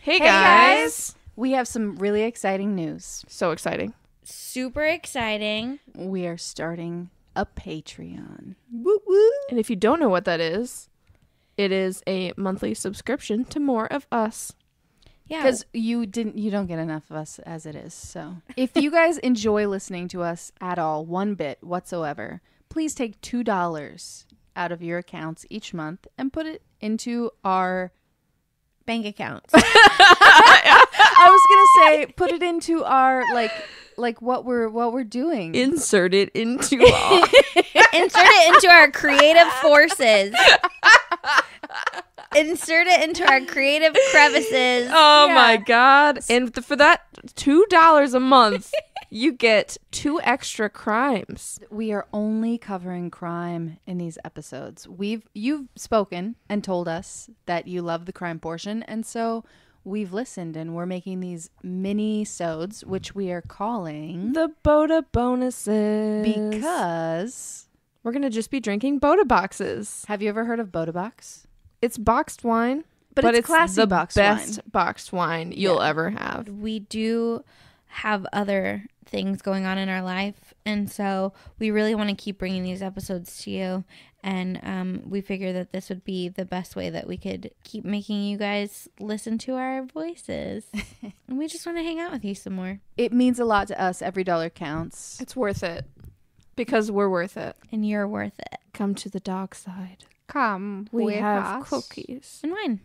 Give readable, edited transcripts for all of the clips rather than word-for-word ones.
Hey guys. We have some really exciting news. So exciting. Super exciting. We are starting a Patreon. Woo woo. And if you don't know what that is, it is a monthly subscription to more of us. Yeah. Because you don't get enough of us as it is. So if you guys enjoy listening to us at all, one bit whatsoever, please take $2 out of your accounts each month and put it into our bank accounts. I was gonna say put it into our like what we're doing. Insert it into our creative forces. Insert it into our creative crevices. Oh yeah. My God. And for that $2 a month, you get 2 extra crimes. We are only covering crime in these episodes. You've spoken and told us that you love the crime portion. And so we've listened and we're making these mini-sodes, which we are calling the Boda Bonuses. Because we're going to just be drinking Boda boxes. Have you ever heard of Boda box? It's boxed wine, but it's classy boxed wine. It's the best boxed wine you'll ever have. We do have other things going on in our life, and so we really want to keep bringing these episodes to you, and we figure that this would be the best way that we could keep making you guys listen to our voices. And we just want to hang out with you some more. It means a lot to us. Every dollar counts. It's worth it, because we're worth it. And you're worth it. Come to the dark side. Come, we have cookies and wine.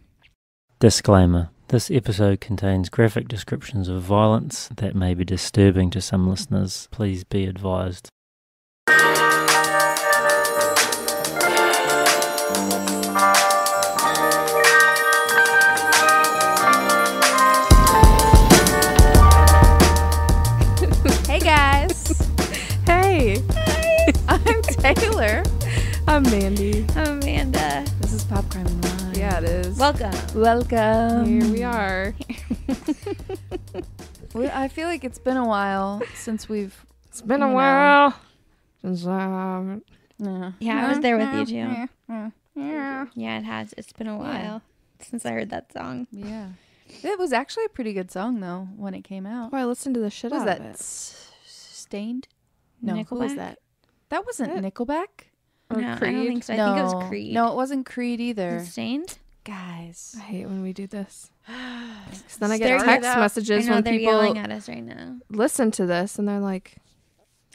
Disclaimer. This episode contains graphic descriptions of violence that may be disturbing to some listeners. Please be advised. Hey guys. Hey. Hi. I'm Taylor. I'm Mandy. I'm Amanda. This is Pop Crime and Wine. Yeah, it is. Welcome. Here we are. I feel like it's been a while since we've... It's been a while since I was there with you, too. Yeah, it has. It's been a while since I heard that song. Yeah. It was actually a pretty good song, though, when it came out. Well, I listened to the shit out of it. Was that Stained? No, Nickelback? Who was that? That wasn't Nickelback. No, Creed? I don't think so. No. I think it was Creed. No, it wasn't Creed either. Stained? Guys. I hate when we do this. Because then I get text messages when people yelling at us right now. Listen to this and they're like,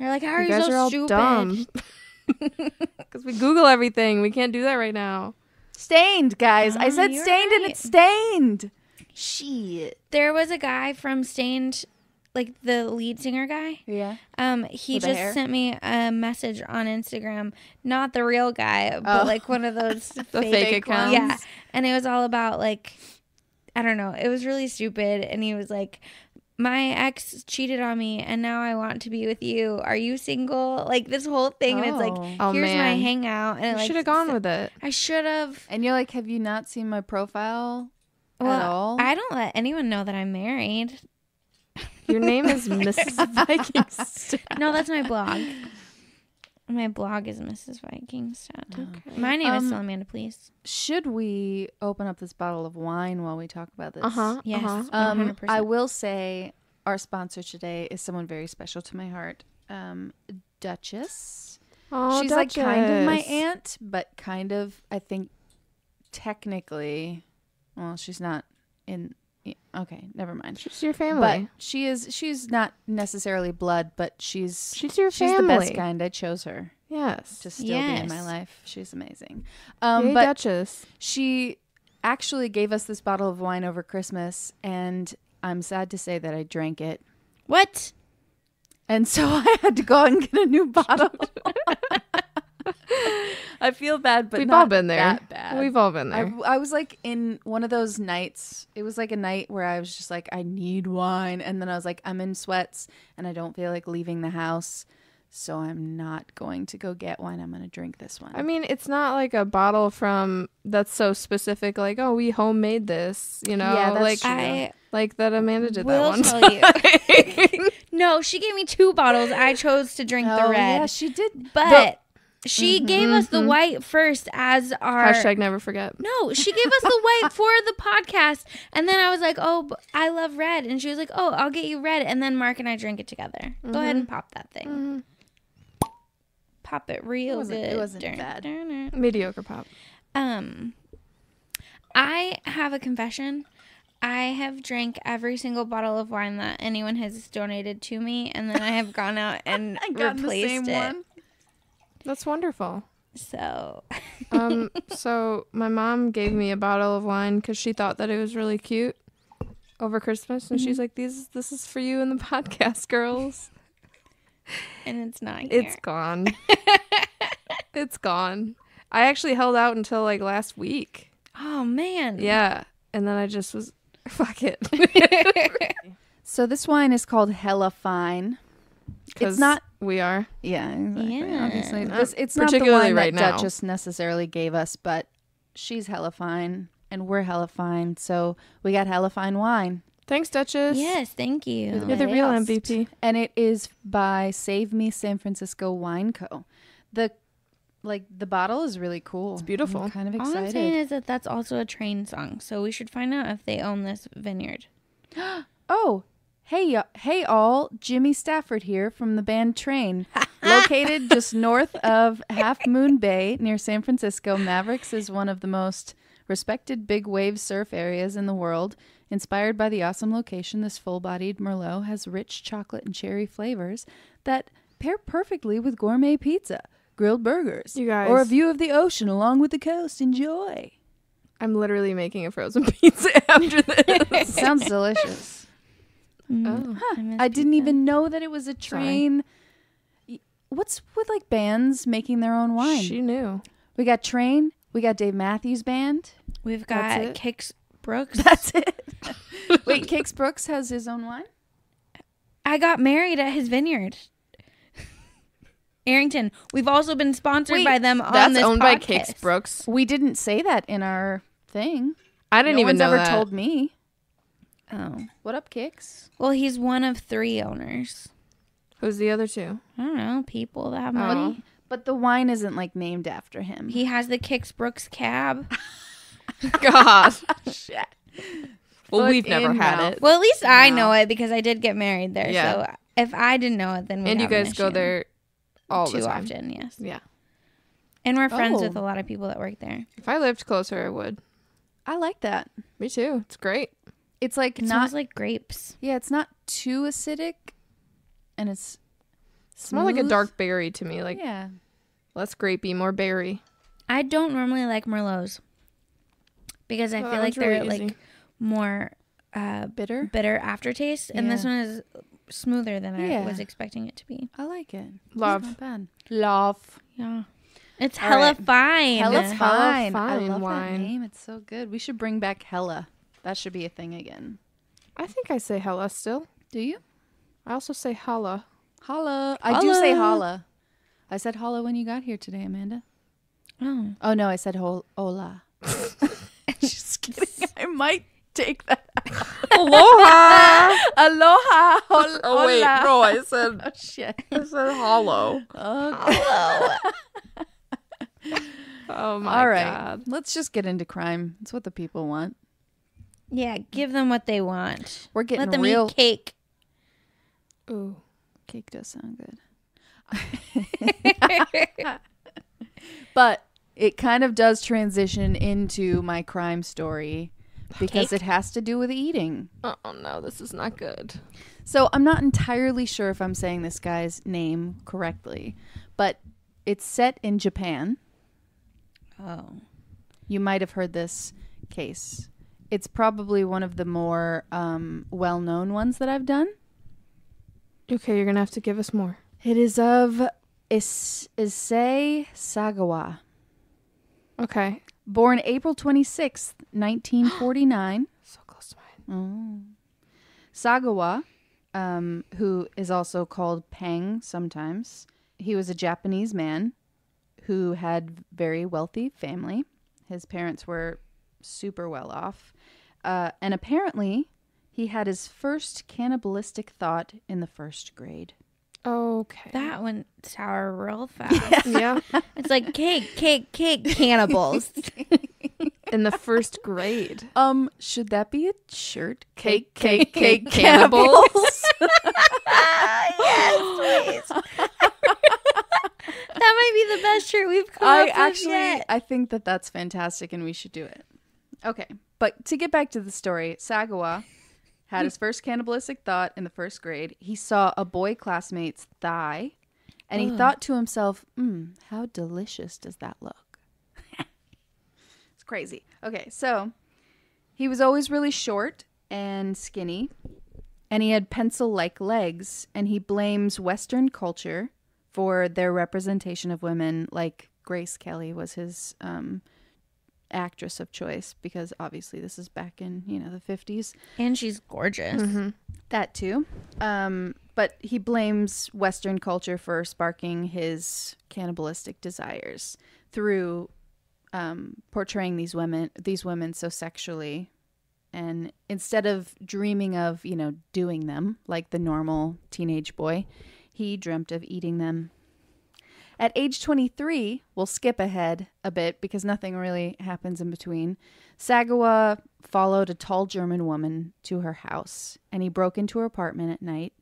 how are you so stupid? Dumb. Because we Google everything. We can't do that right now. Stained, guys. I said stained right. And it's stained. Shit. There was a guy from Stained... like the lead singer guy. Yeah. He just sent me a message on Instagram. Not the real guy, but like one of those fake accounts. Yeah. And it was all about like, I don't know. It was really stupid. And he was like, my ex cheated on me and now I want to be with you. Are you single? Like this whole thing. And it's like, here's my hangout. And I should have gone with it. I should have. And you're like, have you not seen my profile at all? I don't let anyone know that I'm married. Your name is Mrs. Vikingstad. No, that's my blog. My blog is Mrs. Vikingstad. Okay. My name is still Amanda, please. Should we open up this bottle of wine while we talk about this? Uh-huh. Yes. Uh-huh. 100%. I will say our sponsor today is someone very special to my heart. Duchess. Oh, she's Duchess. Like kind of my aunt, but kind of, I think, technically, well, she's not in... Okay, never mind. She's your family. But she's not necessarily blood, but she's family. She's the best kind. I chose her. Yes. To still be in my life. She's amazing. Yay, but Duchess. She actually gave us this bottle of wine over Christmas, and I'm sad to say that I drank it. What? And so I had to go and get a new bottle. I feel bad, but we've all been there. That bad. We've all been there. I was like in one of those nights. It was like a night where I was just like, I need wine. And then I was like, I'm in sweats and I don't feel like leaving the house. So I'm not going to go get wine. I'm going to drink this one. I mean, it's not like a bottle that's so specific. Like, oh, we homemade this, you know, yeah, that's true. Like that Amanda did that one time. No, she gave me 2 bottles. I chose to drink the red. Yeah, she did. But She gave us the white first as our... Hashtag never forget. No, she gave us the white for the podcast. And then I was like, oh, I love red. And she was like, oh, I'll get you red. And then Mark and I drink it together. Mm-hmm. Go ahead and pop that thing. Mm-hmm. Pop it real good. It wasn't bad. Mediocre pop. I have a confession. I have drank every single bottle of wine that anyone has donated to me. And then I have gone out and replaced the same one. That's wonderful. So so my mom gave me a bottle of wine because she thought that it was really cute over Christmas. And she's like, this is for you and the podcast, girls. And it's not here. It's gone. It's gone. I actually held out until like last week. Oh, man. Yeah. And then I just was, fuck it. So this wine is called Hella Fine. It's not. We are. Yeah, exactly. Yeah. Obviously. It's not the one that Duchess necessarily gave us, but she's hella fine, and we're hella fine, so we got hella fine wine. Thanks, Duchess. Yes, thank you. You're the real MVP. And it is by Save Me San Francisco Wine Co. The bottle is really cool. It's beautiful. I'm kind of excited. All I'm saying is that's also a Train song, so we should find out if they own this vineyard. Oh, Hey all, Jimmy Stafford here from the band Train, located just north of Half Moon Bay near San Francisco. Mavericks is one of the most respected big wave surf areas in the world. Inspired by the awesome location, this full-bodied Merlot has rich chocolate and cherry flavors that pair perfectly with gourmet pizza, grilled burgers, or a view of the ocean along with the coast. Enjoy. I'm literally making a frozen pizza after this. Sounds delicious. Oh, I didn't even know that it was a Train. Sorry. What's with like bands making their own wine? She knew. We got Train. We got Dave Matthews Band. We've got Kix Brooks. That's it. Wait, Kix Brooks has his own wine? I got married at his vineyard. Arrington. We've also been sponsored by them on this podcast. That's owned by Kix Brooks. We didn't say that in our thing. I didn't even know that. No one's ever told me. Oh. What up, Kix? Well, he's one of three owners. Who's the other two? I don't know. People that have money. But the wine isn't, like, named after him. He has the Kix Brooks cab. God. Shit. Well, we've never had it. Well, at least I know it because I did get married there. Yeah. So if I didn't know it, then we'd have an issue. And you guys go there all the time. Too often, yes. Yeah. And we're friends with a lot of people that work there. If I lived closer, I would. I like that. Me too. It's great. It's like it smells like grapes. Yeah, it's not too acidic, and it's more like a dark berry to me. Like less grapey, more berry. I don't normally like Merlots because I feel like they're really like more bitter aftertaste, and this one is smoother than I was expecting it to be. I like it. Love. Yeah. It's hella fine. Hella's fine. I love that name. It's so good. We should bring back Hella. That should be a thing again. I think I say Hella still. Do you? I also say Holla. Holla. I do say Holla. I said Holla when you got here today, Amanda. Oh. Oh, no. I said Hola. Just kidding. I might take that out. Aloha. Aloha. Hola. Oh, wait. No, I said. Oh, shit. I said Hollow. Oh, God. Oh, my God. All right. God. Let's just get into crime. That's what the people want. Yeah, give them what they want. We're getting Let them eat cake. Ooh, cake does sound good. But it kind of does transition into my crime story because it has to do with eating. Oh, no, this is not good. So I'm not entirely sure if I'm saying this guy's name correctly, but it's set in Japan. Oh. You might have heard this case. It's probably one of the more well-known ones that I've done. Okay, you're going to have to give us more. It is of Issei Sagawa. Okay. Born April 26th, 1949. So close to mine. Oh. Sagawa, who is also called Pang sometimes, he was a Japanese man who had very wealthy family. His parents were super well off. And apparently, he had his first cannibalistic thought in the first grade. Okay. That went sour real fast. Yeah. It's like cake, cannibals. In the first grade. Should that be a shirt? Cake, cannibals. Yes, please. That might be the best shirt we've come up with yet. I think that's fantastic and we should do it. Okay. But to get back to the story, Sagawa had his first cannibalistic thought in the first grade. He saw a boy classmate's thigh, and he thought to himself, how delicious does that look? It's crazy. Okay, so he was always really short and skinny, and he had pencil-like legs, and he blames Western culture for their representation of women. Like Grace Kelly was his actress of choice, because obviously this is back in the 50s, and she's gorgeous. Mm-hmm. That too. But he blames Western culture for sparking his cannibalistic desires through portraying these women so sexually, and instead of dreaming of doing them like the normal teenage boy, he dreamt of eating them. At age 23, we'll skip ahead a bit because nothing really happens in between. Sagawa followed a tall German woman to her house, and he broke into her apartment at night.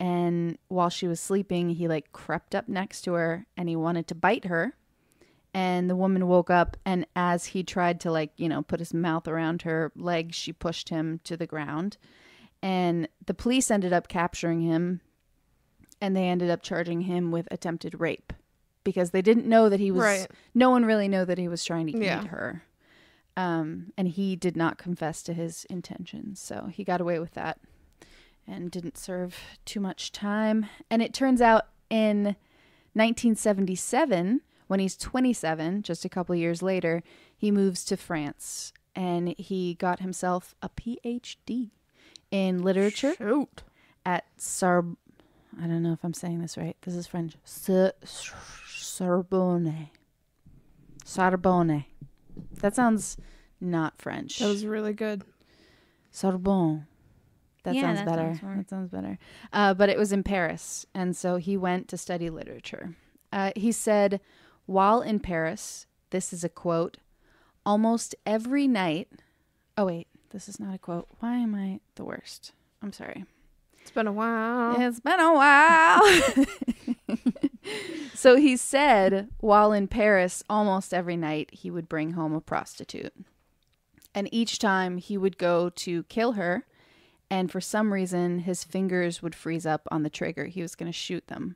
And while she was sleeping, he crept up next to her, and he wanted to bite her. And the woman woke up, and as he tried to put his mouth around her legs, she pushed him to the ground. And the police ended up capturing him, and they ended up charging him with attempted rape, because they didn't know that he was... Right. No one really knew that he was trying to eat her. And he did not confess to his intentions. So he got away with that and didn't serve too much time. And it turns out in 1977, when he's 27, just a couple years later, he moves to France. And he got himself a PhD in literature at Sorbonne. I don't know if I'm saying this right. This is French. Sorbonne. Sorbonne. That sounds not French. That was really good. Sorbonne. That sounds better. But it was in Paris, and so he went to study literature. He said, while in Paris, this is a quote, almost every night... Oh, wait. This is not a quote. Why am I the worst? I'm sorry. It's been a while. So he said, while in Paris, almost every night he would bring home a prostitute. And each time he would go to kill her. And for some reason, his fingers would freeze up on the trigger. He was going to shoot them.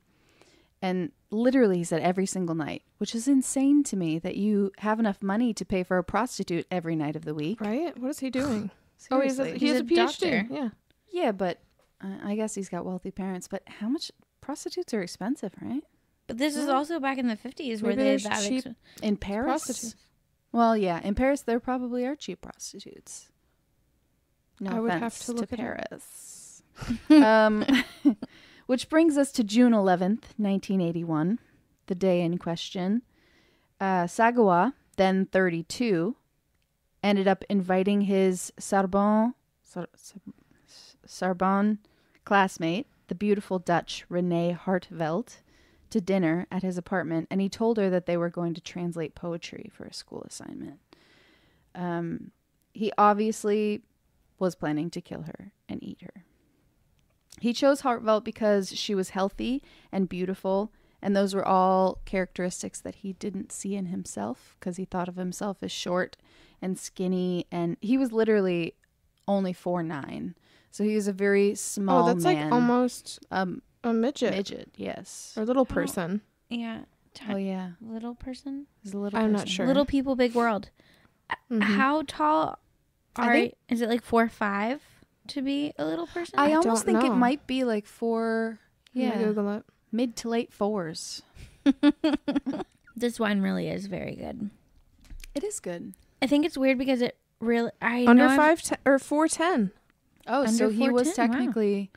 And literally, he said, every single night, which is insane to me that you have enough money to pay for a prostitute every night of the week. Right? What is he doing? Oh, he has a PhD. Doctor. Yeah. Yeah, but... I guess he's got wealthy parents, but how much... Prostitutes are expensive, right? But this is also back in the 50s where they had that cheap in Paris. Prostitutes. Well, yeah, in Paris there probably are cheap prostitutes. No, I would have to look to Paris. Which brings us to June 11th, 1981, the day in question. Sagawa, then 32, ended up inviting his Sorbonne classmate, the beautiful Dutch Renée Hartevelt, to dinner at his apartment, and he told her that they were going to translate poetry for a school assignment. He obviously was planning to kill her and eat her. He chose Hartevelt because she was healthy and beautiful, and those were all characteristics that he didn't see in himself, because he thought of himself as short and skinny, and he was literally only 4'9". So he was a very small man. Oh, that's man. Like almost a midget. Midget, yes. Or little person. Yeah. Oh, yeah. Little person? He's a little person. I'm not sure. Little people, big world. Mm-hmm. How tall are you? Is it like 4'5" to be a little person? I almost think it might be like 4. Yeah. Google it. Mid to late 4s. This wine really is very good. It is good. I think it's weird because it really... Under 4'10". Oh, so he was technically,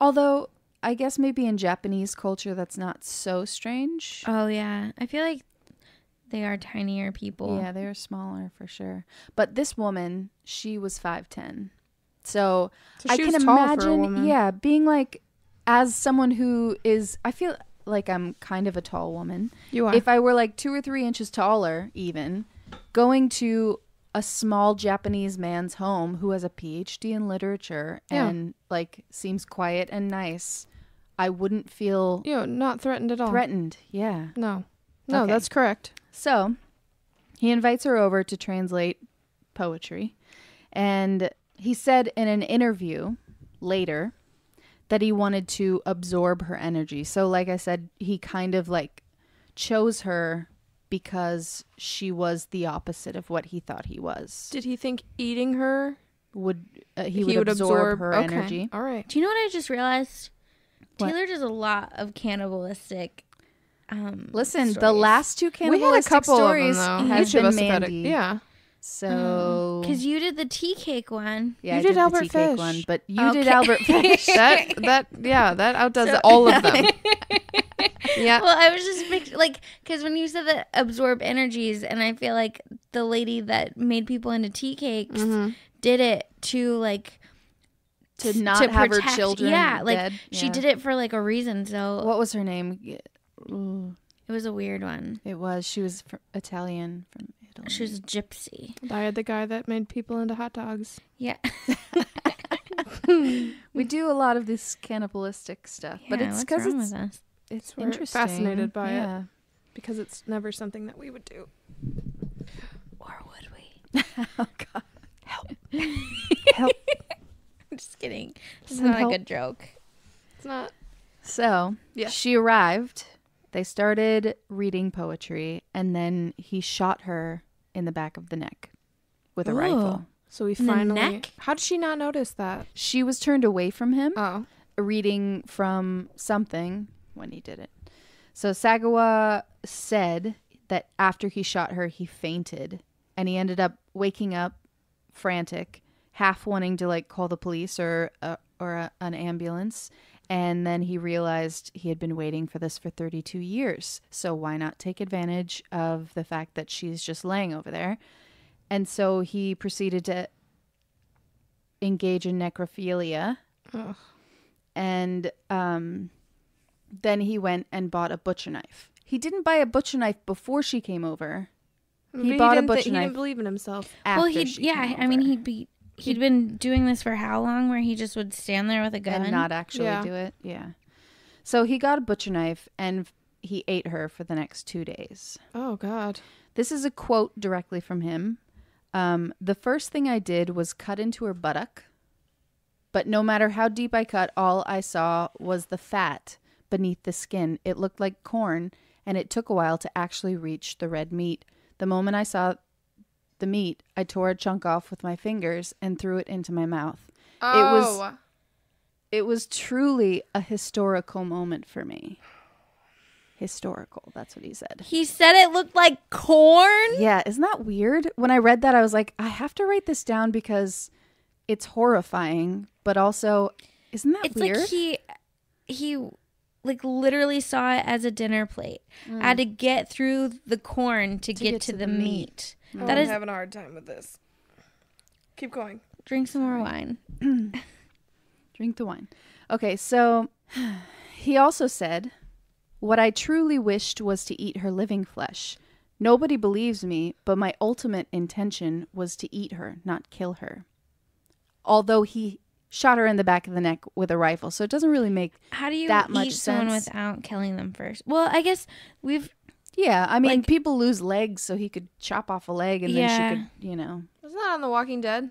although I guess maybe in Japanese culture that's not so strange. Oh, yeah. I feel like they are tinier people. Yeah, they are smaller for sure. But this woman, she was 5'10". So I can imagine, being like as someone who is, I feel like I'm kind of a tall woman. You are. If I were like 2 or 3 inches taller, even going to a small Japanese man's home who has a PhD in literature and like seems quiet and nice, I wouldn't feel not threatened at all. Threatened, yeah. No, okay. That's correct. So he invites her over to translate poetry, and he said in an interview later that he wanted to absorb her energy. So like I said, he kind of like chose her because she was the opposite of what he thought he was. Did he think eating her would he would absorb her energy? All right. Do you know what I just realized? What? Taylor does a lot of cannibalistic stories. The last two cannibalistic stories has been Mandy. Yeah. So, because you did the tea cake one, yeah, I did Albert the tea Fish cake one, but you did Albert Fish. that outdoes all of them. Yeah. Well, I was just like, because when you said that absorb energies, and I feel like the lady that made people into tea cakes did it to like to protect her children. Yeah, like dead. She did it for like a reason. So what was her name? Ooh. It was a weird one. It was. She was Italian from. She was a gypsy. I had the guy that made people into hot dogs. Yeah. We do a lot of this cannibalistic stuff, but it's because it's interesting. We're fascinated by it because it's never something that we would do. Or would we? Oh, God. Help. Help. I'm just kidding. It's not a good joke. It's not. So she arrived. They started reading poetry, and then he shot her in the back of the neck with a rifle. So we finally... The neck? How did she not notice that? She was turned away from him, reading from something when he did it. So Sagawa said that after he shot her, he fainted, and he ended up waking up frantic, half wanting to like call the police or an ambulance. And then he realized he had been waiting for this for 32 years. So why not take advantage of the fact that she's just laying over there? And so he proceeded to engage in necrophilia. Ugh. And then he went and bought a butcher knife. He didn't buy a butcher knife before she came over. He bought a butcher knife. He didn't believe in himself. Well, he'd been doing this for how long, where he just would stand there with a gun and not actually do it? Yeah. So he got a butcher knife and he ate her for the next 2 days. Oh, God. This is a quote directly from him. The first thing I did was cut into her buttock, but no matter how deep I cut, all I saw was the fat beneath the skin. It looked like corn, and it took a while to actually reach the red meat. The moment I saw the meat, I tore a chunk off with my fingers and threw it into my mouth. It was truly a historical moment for me. Historical, that's what he said. He said it looked like corn? Yeah, isn't that weird? When I read that, I was like, I have to write this down because it's horrifying, but also, isn't that weird? It's like he like literally saw it as a dinner plate. I had to get through the corn to get to the meat. Oh, I'm having a hard time with this. Keep going. Drink some more wine. Drink the wine. Okay, so he also said, what I truly wished was to eat her living flesh. Nobody believes me, but my ultimate intention was to eat her, not kill her. Although he shot her in the back of the neck with a rifle, so it doesn't really make that much sense. How do you eat someone without killing them first? Well, I guess yeah, I mean, like, people lose legs, so he could chop off a leg, and then she could, Wasn't that on The Walking Dead?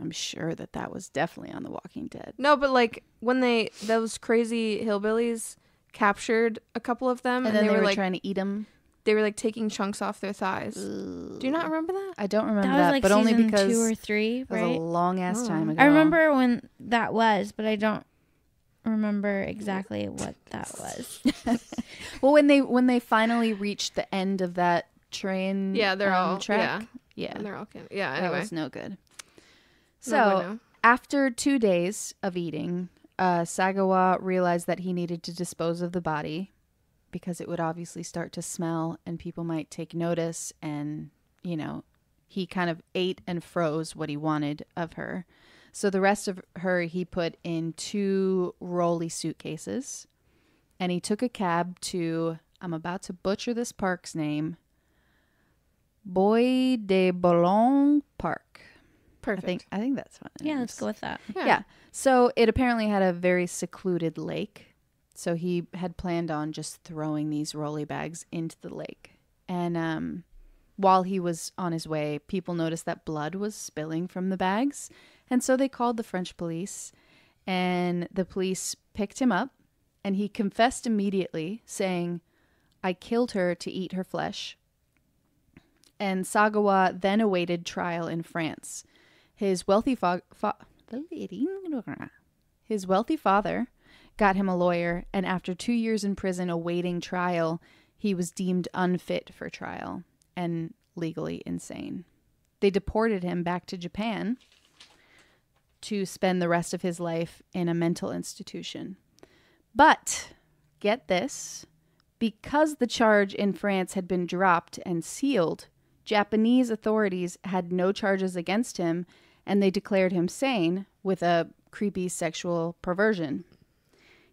I'm sure that was definitely on The Walking Dead. No, but like when those crazy hillbillies captured a couple of them, and then they were like trying to eat them. They were like taking chunks off their thighs. Ugh. Do you not remember that? I don't remember that, like, but only because 2 or 3, right? It was a long ass time ago. I remember when that was, but I don't remember exactly what that was. Well, when they finally reached the end of that train, they're all track. Yeah, and they're all anyway, that was no good. So after 2 days of eating, Sagawa realized that he needed to dispose of the body because it would obviously start to smell and people might take notice, and he kind of ate and froze what he wanted of her. So the rest of her he put in two rolly suitcases, and he took a cab to, I'm about to butcher this park's name, Bois de Boulogne Park. Perfect. I think that's what it is. Yeah, let's go with that. Yeah. So it apparently had a very secluded lake. So he had planned on just throwing these rolly bags into the lake. And while he was on his way, people noticed that blood was spilling from the bags. And so they called the French police, and the police picked him up, and he confessed immediately, saying, "I killed her to eat her flesh." And Sagawa then awaited trial in France. His wealthy father got him a lawyer, and after 2 years in prison awaiting trial, he was deemed unfit for trial and legally insane. They deported him back to Japan to spend the rest of his life in a mental institution. But, get this, because the charge in France had been dropped and sealed, Japanese authorities had no charges against him, and they declared him sane with a creepy sexual perversion.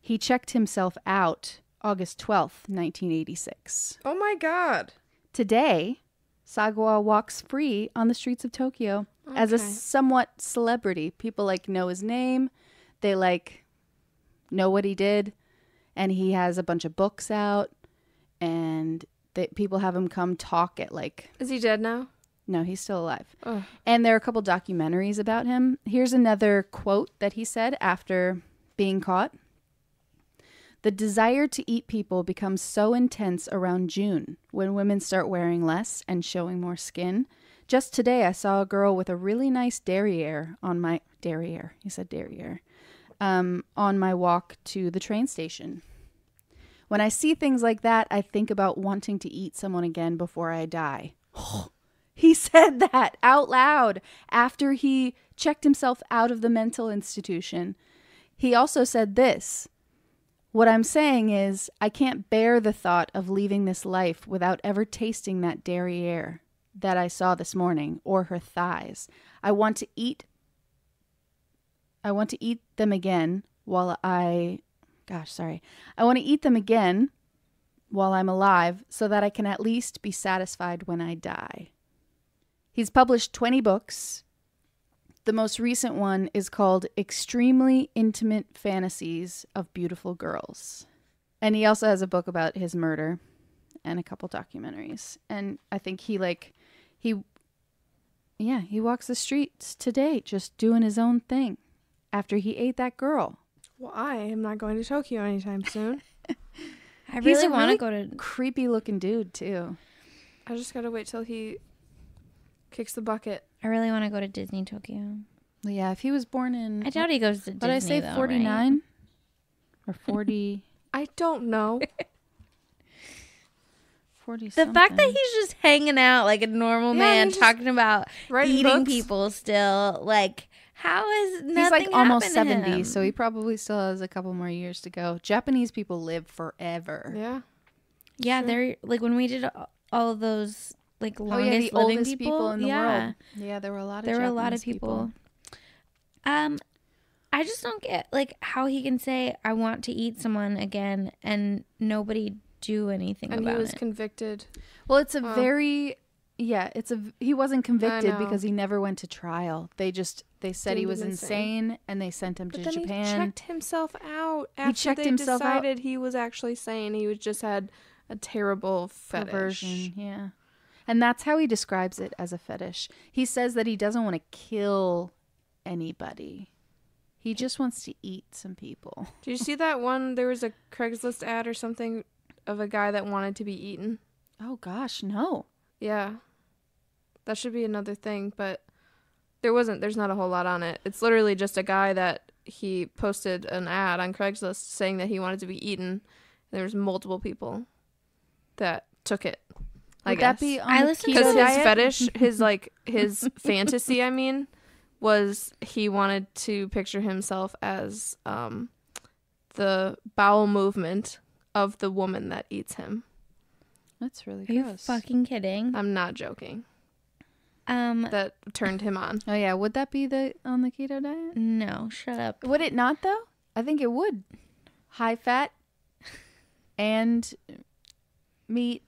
He checked himself out August 12th, 1986. Oh my God. Today, Sagawa walks free on the streets of Tokyo as a somewhat celebrity. People know his name. They know what he did. And he has a bunch of books out, and people have him come talk at Is he dead now? No, he's still alive. Ugh. And there are a couple documentaries about him. Here's another quote that he said after being caught. "The desire to eat people becomes so intense around June, when women start wearing less and showing more skin. Just today I saw a girl with a really nice derriere on my..." Derriere. He said derriere. "On my walk to the train station. When I see things like that, I think about wanting to eat someone again before I die." He said that out loud after he checked himself out of the mental institution. He also said this. "What I'm saying is, I can't bear the thought of leaving this life without ever tasting that derriere that I saw this morning, or her thighs. I want to eat them again while I want to eat them again while I'm alive, so that I can at least be satisfied when I die." He's published 20 books. The most recent one is called Extremely Intimate Fantasies of Beautiful Girls. And he also has a book about his murder and a couple documentaries. And I think he walks the streets today just doing his own thing after he ate that girl. Well, I am not going to Tokyo anytime soon. I really want to go to... creepy looking dude too. I just got to wait till he kicks the bucket. I really want to go to Disney Tokyo. Well, yeah, if he was born in... I doubt he goes to Disney, I say 49? Right? Or 40... I don't know. 40 something. The fact that he's just hanging out like a normal man, talking about eating books. People still, how is nothing happening? He's almost 70, so he probably still has a couple more years to go. Japanese people live forever. Yeah. Yeah, sure. They're, when we did all of those... longest living people in the world. Yeah, there were a lot of people. I just don't get how he can say I want to eat someone again and nobody do anything about it. And he was convicted. Well, it's a he wasn't convicted because he never went to trial. They said he was insane and they sent him to Japan. But then he checked himself out after they decided he was actually sane. He just had a terrible fetish. Perversion, yeah. And that's how he describes it, as a fetish. He says that he doesn't want to kill anybody. He just wants to eat some people. Did you see that one? There was a Craigslist ad or something of a guy that wanted to be eaten. Oh, gosh, no. Yeah. That should be another thing, but there's not a whole lot on it. It's literally just a guy that he posted an ad on Craigslist saying that he wanted to be eaten. And there was multiple people that took it. Would that be on the keto diet? Because his fetish, his fantasy, was he wanted to picture himself as the bowel movement of the woman that eats him. That's really gross. Are you fucking kidding? I'm not joking. That turned him on. Oh yeah, would that be on the keto diet? No, shut up. Would it not though? I think it would. High fat and meat,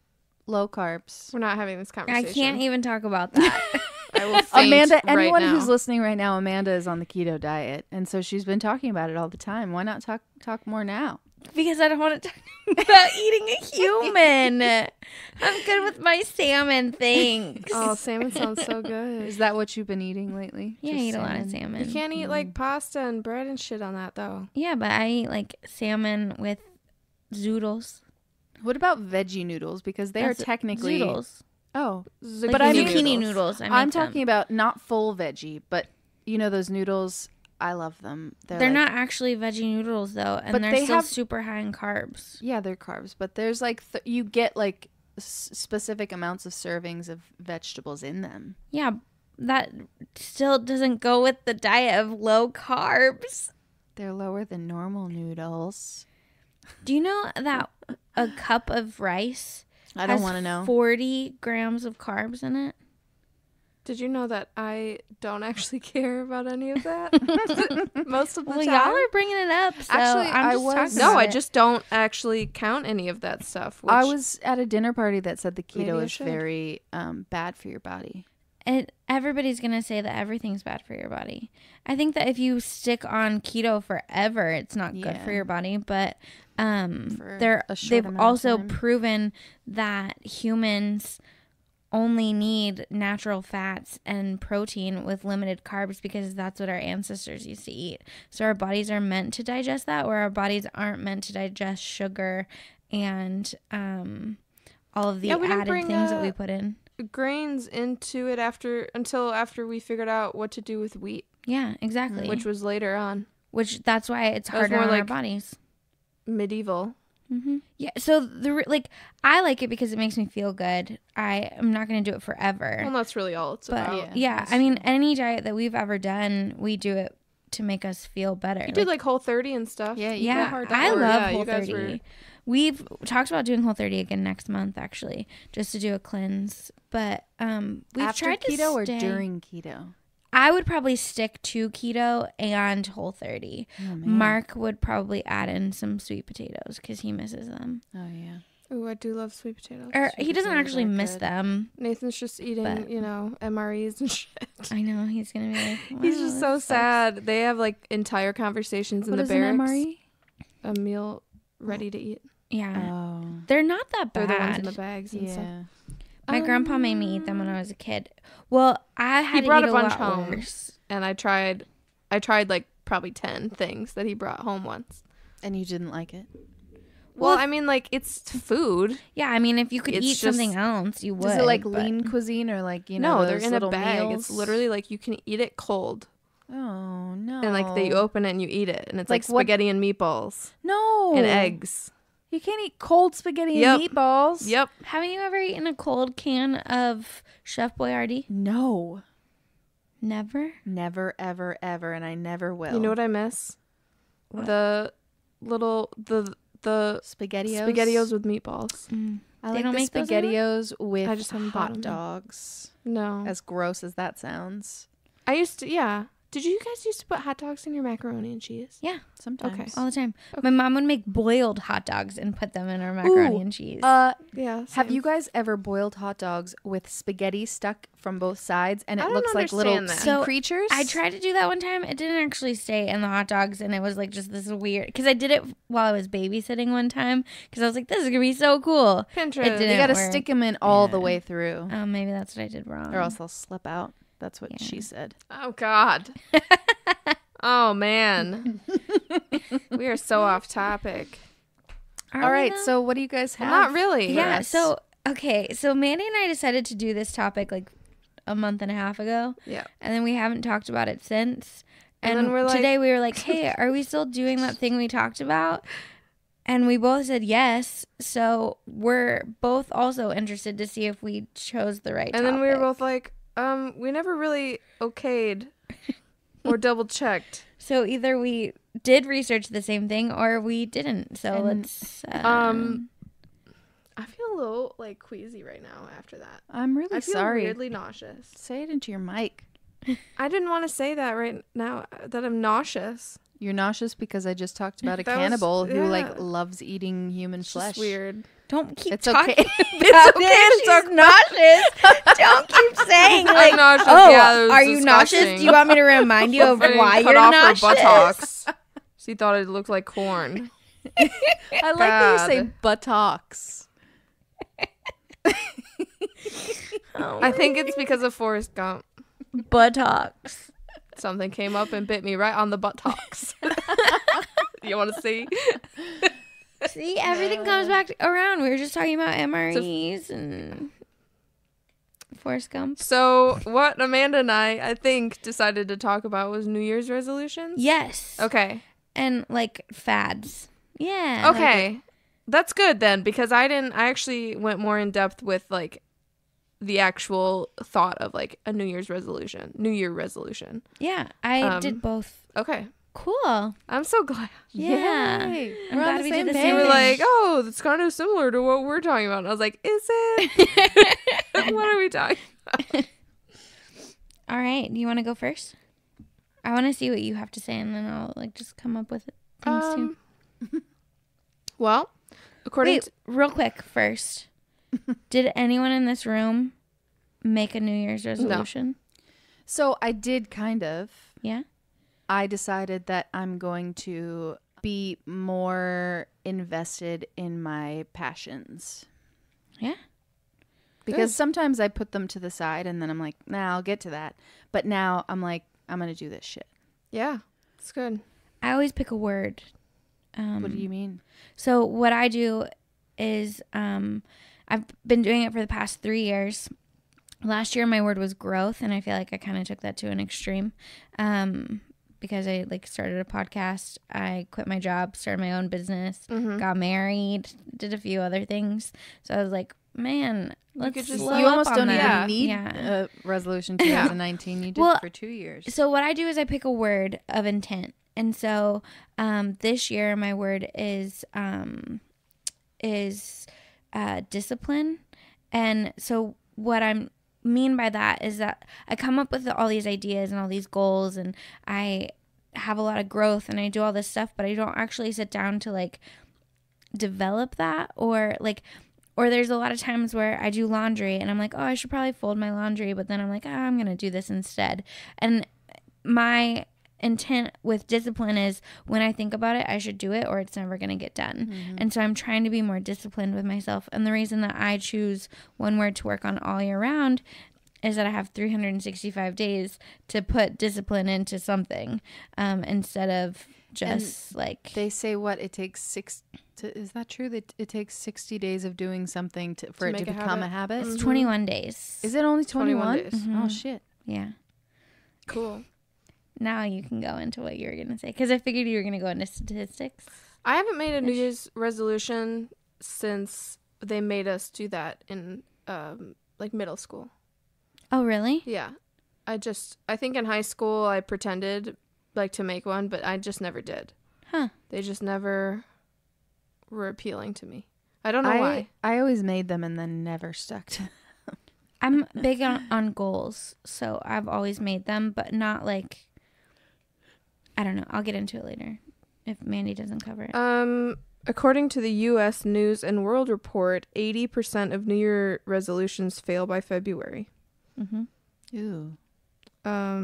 low carbs. We're not having this conversation. I can't even talk about that. I will faint. Amanda, anyone who's listening right now, Amanda is on the keto diet, and so she's been talking about it all the time. Why not talk more now? Because I don't want to talk about eating a human. I'm good with my salmon, thanks. Oh, salmon sounds so good. Is that what you've been eating lately? Yeah, just I eat salmon. A lot of salmon. You can't eat like pasta and bread and shit on that though. Yeah, but I eat like salmon with zoodles. What about veggie noodles? Because they are technically zoodles. Oh, like but zucchini noodles. I'm talking about not full veggie, but you know those noodles. I love them. They're like, not actually veggie noodles though, and they're still super high in carbs. Yeah, they're carbs, but there's like you get like specific amounts of servings of vegetables in them. Yeah, that still doesn't go with the diet of low carbs. They're lower than normal noodles. Do you know that a cup of rice I don't want to know 40 grams of carbs in it? Did you know that I don't actually care about any of that? Most of the time. Y'all are bringing it up. So actually, I just don't actually count any of that stuff. Which I was at a dinner party that said the keto is very bad for your body. And everybody's going to say that everything's bad for your body. I think that if you stick on keto forever, it's not good for your body. But they've also proven that humans only need natural fats and protein with limited carbs because that's what our ancestors used to eat. So our bodies are meant to digest that, where our bodies aren't meant to digest sugar and all of the added things that we put in. Grains into it until after we figured out what to do with wheat. Yeah, exactly. Which was later on. Which that's why it's harder on our bodies. Medieval. Mm-hmm. Yeah, so I like it because it makes me feel good. I am not going to do it forever. Well, that's really all it's about. Yeah, I mean, any diet that we've ever done, we do it to make us feel better. You did like Whole30 and stuff. Yeah, I love Whole30. We've talked about doing Whole30 again next month, actually, just to do a cleanse. But we've after tried keto to stay or during keto. I would probably stick to keto and Whole30. Oh, Mark would probably add in some sweet potatoes because he misses them. Oh, yeah. Ooh, I do love sweet potatoes. He doesn't actually miss them. Nathan's just eating, MREs and shit. I know. He's going to be like, wow, he's just so sad. They have, like, entire conversations in the barracks. What is an MRE? A meal ready to eat. Yeah. Oh. They're not that bad. They're the ones in the bags and stuff. My grandpa made me eat them when I was a kid. Well, I had to eat a bunch home, and I tried like probably 10 things that he brought home once, and you didn't like it. Well, I mean, like it's food. Yeah, I mean, if you could eat something else, you would. Is it like lean cuisine or like No, they're in a bag. Meals. It's literally like you can eat it cold. Oh no! And like you open it and you eat it, and it's like spaghetti and meatballs. No, and eggs. You can't eat cold spaghetti and meatballs. Yep. Haven't you ever eaten a cold can of Chef Boyardee? No. Never? Never, ever, ever, and I never will. You know what I miss? What? The SpaghettiOs with meatballs. Mm. They don't make those SpaghettiOs with hot dogs. No. As gross as that sounds. I used to, Did you guys used to put hot dogs in your macaroni and cheese? Yeah, sometimes. Okay. All the time. Okay. My mom would make boiled hot dogs and put them in our macaroni and cheese. Same. Have you guys ever boiled hot dogs with spaghetti stuck from both sides and it looks like little sea creatures? I tried to do that one time. It didn't actually stay in the hot dogs, and it was like just this weird. Because I did it while I was babysitting one time because I was like, this is going to be so cool. Pinterest. It didn't work. Stick them in all the way through. Oh, maybe that's what I did wrong. Or else they'll slip out. That's what she said. Oh, God. Oh, man. We are so off topic. All right. Though? So what do you guys have? Not really. Yeah. Yes. So, okay. So Mandy and I decided to do this topic like a month and a half ago. Yeah. And then we haven't talked about it since. And then we're like, today we were like, hey, are we still doing that thing we talked about? And we both said yes, so we're both also interested to see if we chose the right topic. And then we were both like, we never really okayed or double checked. So either we did research the same thing or we didn't. So let's I feel little like queasy right now after that. I'm really sorry. I feel weirdly nauseous. Say it into your mic. I didn't want to say that right now, that I'm nauseous. You're nauseous because I just talked about a cannibal who like loves eating human flesh. It's weird. Don't keep talking. Okay. It's okay. She's nauseous. Don't keep saying like, I'm nauseous. Oh, yeah, are you disgusting. Nauseous? Do you want me to remind you of why you're nauseous? Cut off her buttocks. She thought it looked like corn. I like that you say buttocks. Oh, I think it's because of Forrest Gump. Buttocks. Something came up and bit me right on the buttocks. You want to see? See, everything comes back around. We were just talking about MREs and Forrest Gump. So what Amanda and I think, decided to talk about was New Year's resolutions. Yes. Okay. And like fads. Yeah. Okay. Like, that's good then, because I actually went more in depth with like the actual thought of like a New Year resolution. Yeah. I did both. Okay. Cool. I'm so glad. Yeah. Yay. I'm glad we did the same. You were like, oh, it's kind of similar to what we're talking about. And I was like, is it? What are we talking about? All right. Do you want to go first? I want to see what you have to say, and then I'll like just come up with things too. Well, real quick first. Did anyone in this room make a New Year's resolution? No. So I did kind of. Yeah. I decided that I'm going to be more invested in my passions. Yeah. Because sometimes I put them to the side and then I'm like, nah, I'll get to that. But now I'm like, I'm going to do this shit. Yeah. It's good. I always pick a word. What do you mean? So what I do is I've been doing it for the past 3 years. Last year, my word was growth. And I feel like I kind of took that to an extreme. Because I like started a podcast, I quit my job, started my own business, got married, did a few other things. So I was like, man, you almost don't even need a resolution 2019. You did it for 2 years. So what I do is I pick a word of intent, and so this year my word is discipline, and so what I'm mean by that is that I come up with all these ideas and all these goals, and I have a lot of growth and I do all this stuff, but I don't actually sit down to like develop that or there's a lot of times where I do laundry and I'm like, oh, I should probably fold my laundry, but then I'm like, I'm gonna do this instead. And my intent with discipline is when I think about it, I should do it or it's never going to get done. Mm-hmm. And so I'm trying to be more disciplined with myself. And the reason that I choose one word to work on all year round is that I have 365 days to put discipline into something instead of just and like... They say what? It takes is that true? That it takes 60 days of doing something for it to become a habit? It's 21 days. Is it only 21? 21 days. Mm-hmm. Oh, shit. Yeah. Cool. Now you can go into what you were going to say, because I figured you were going to go into statistics. I haven't made a New Year's resolution since they made us do that in like middle school. Oh, really? Yeah. I think in high school I pretended like to make one, but I just never did. Huh. They just never were appealing to me. I don't know why. I always made them and then never stuck to them. I'm big on goals, so I've always made them, but not like... I don't know. I'll get into it later if Mandy doesn't cover it. According to the U.S. News and World Report, 80% of New Year resolutions fail by February. Mm-hmm. Ew. I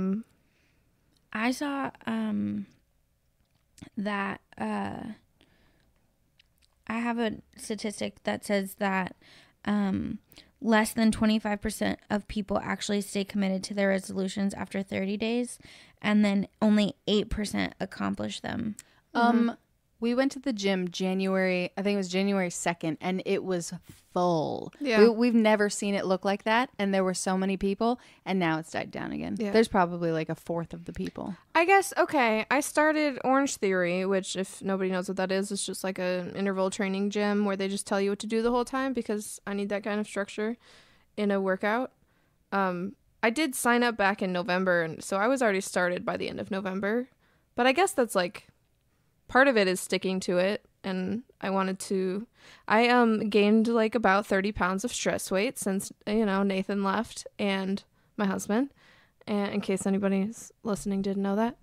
saw that I have a statistic that says that less than 25% of people actually stay committed to their resolutions after 30 days. And then only 8% accomplish them. We went to the gym January 2nd, and it was full. Yeah. We've never seen it look like that, and there were so many people, and now it's died down again. Yeah. There's probably like a fourth of the people. I guess, okay, I started Orange Theory, which if nobody knows what that is, it's just like an interval training gym where they just tell you what to do the whole time, because I need that kind of structure in a workout. I did sign up back in November, and so I was already started by the end of November. But I guess that's like part of it is sticking to it. and I wanted to, I gained like about 30 pounds of stress weight since, you know, Nathan left and my husband, and in case anybody's listening didn't know that.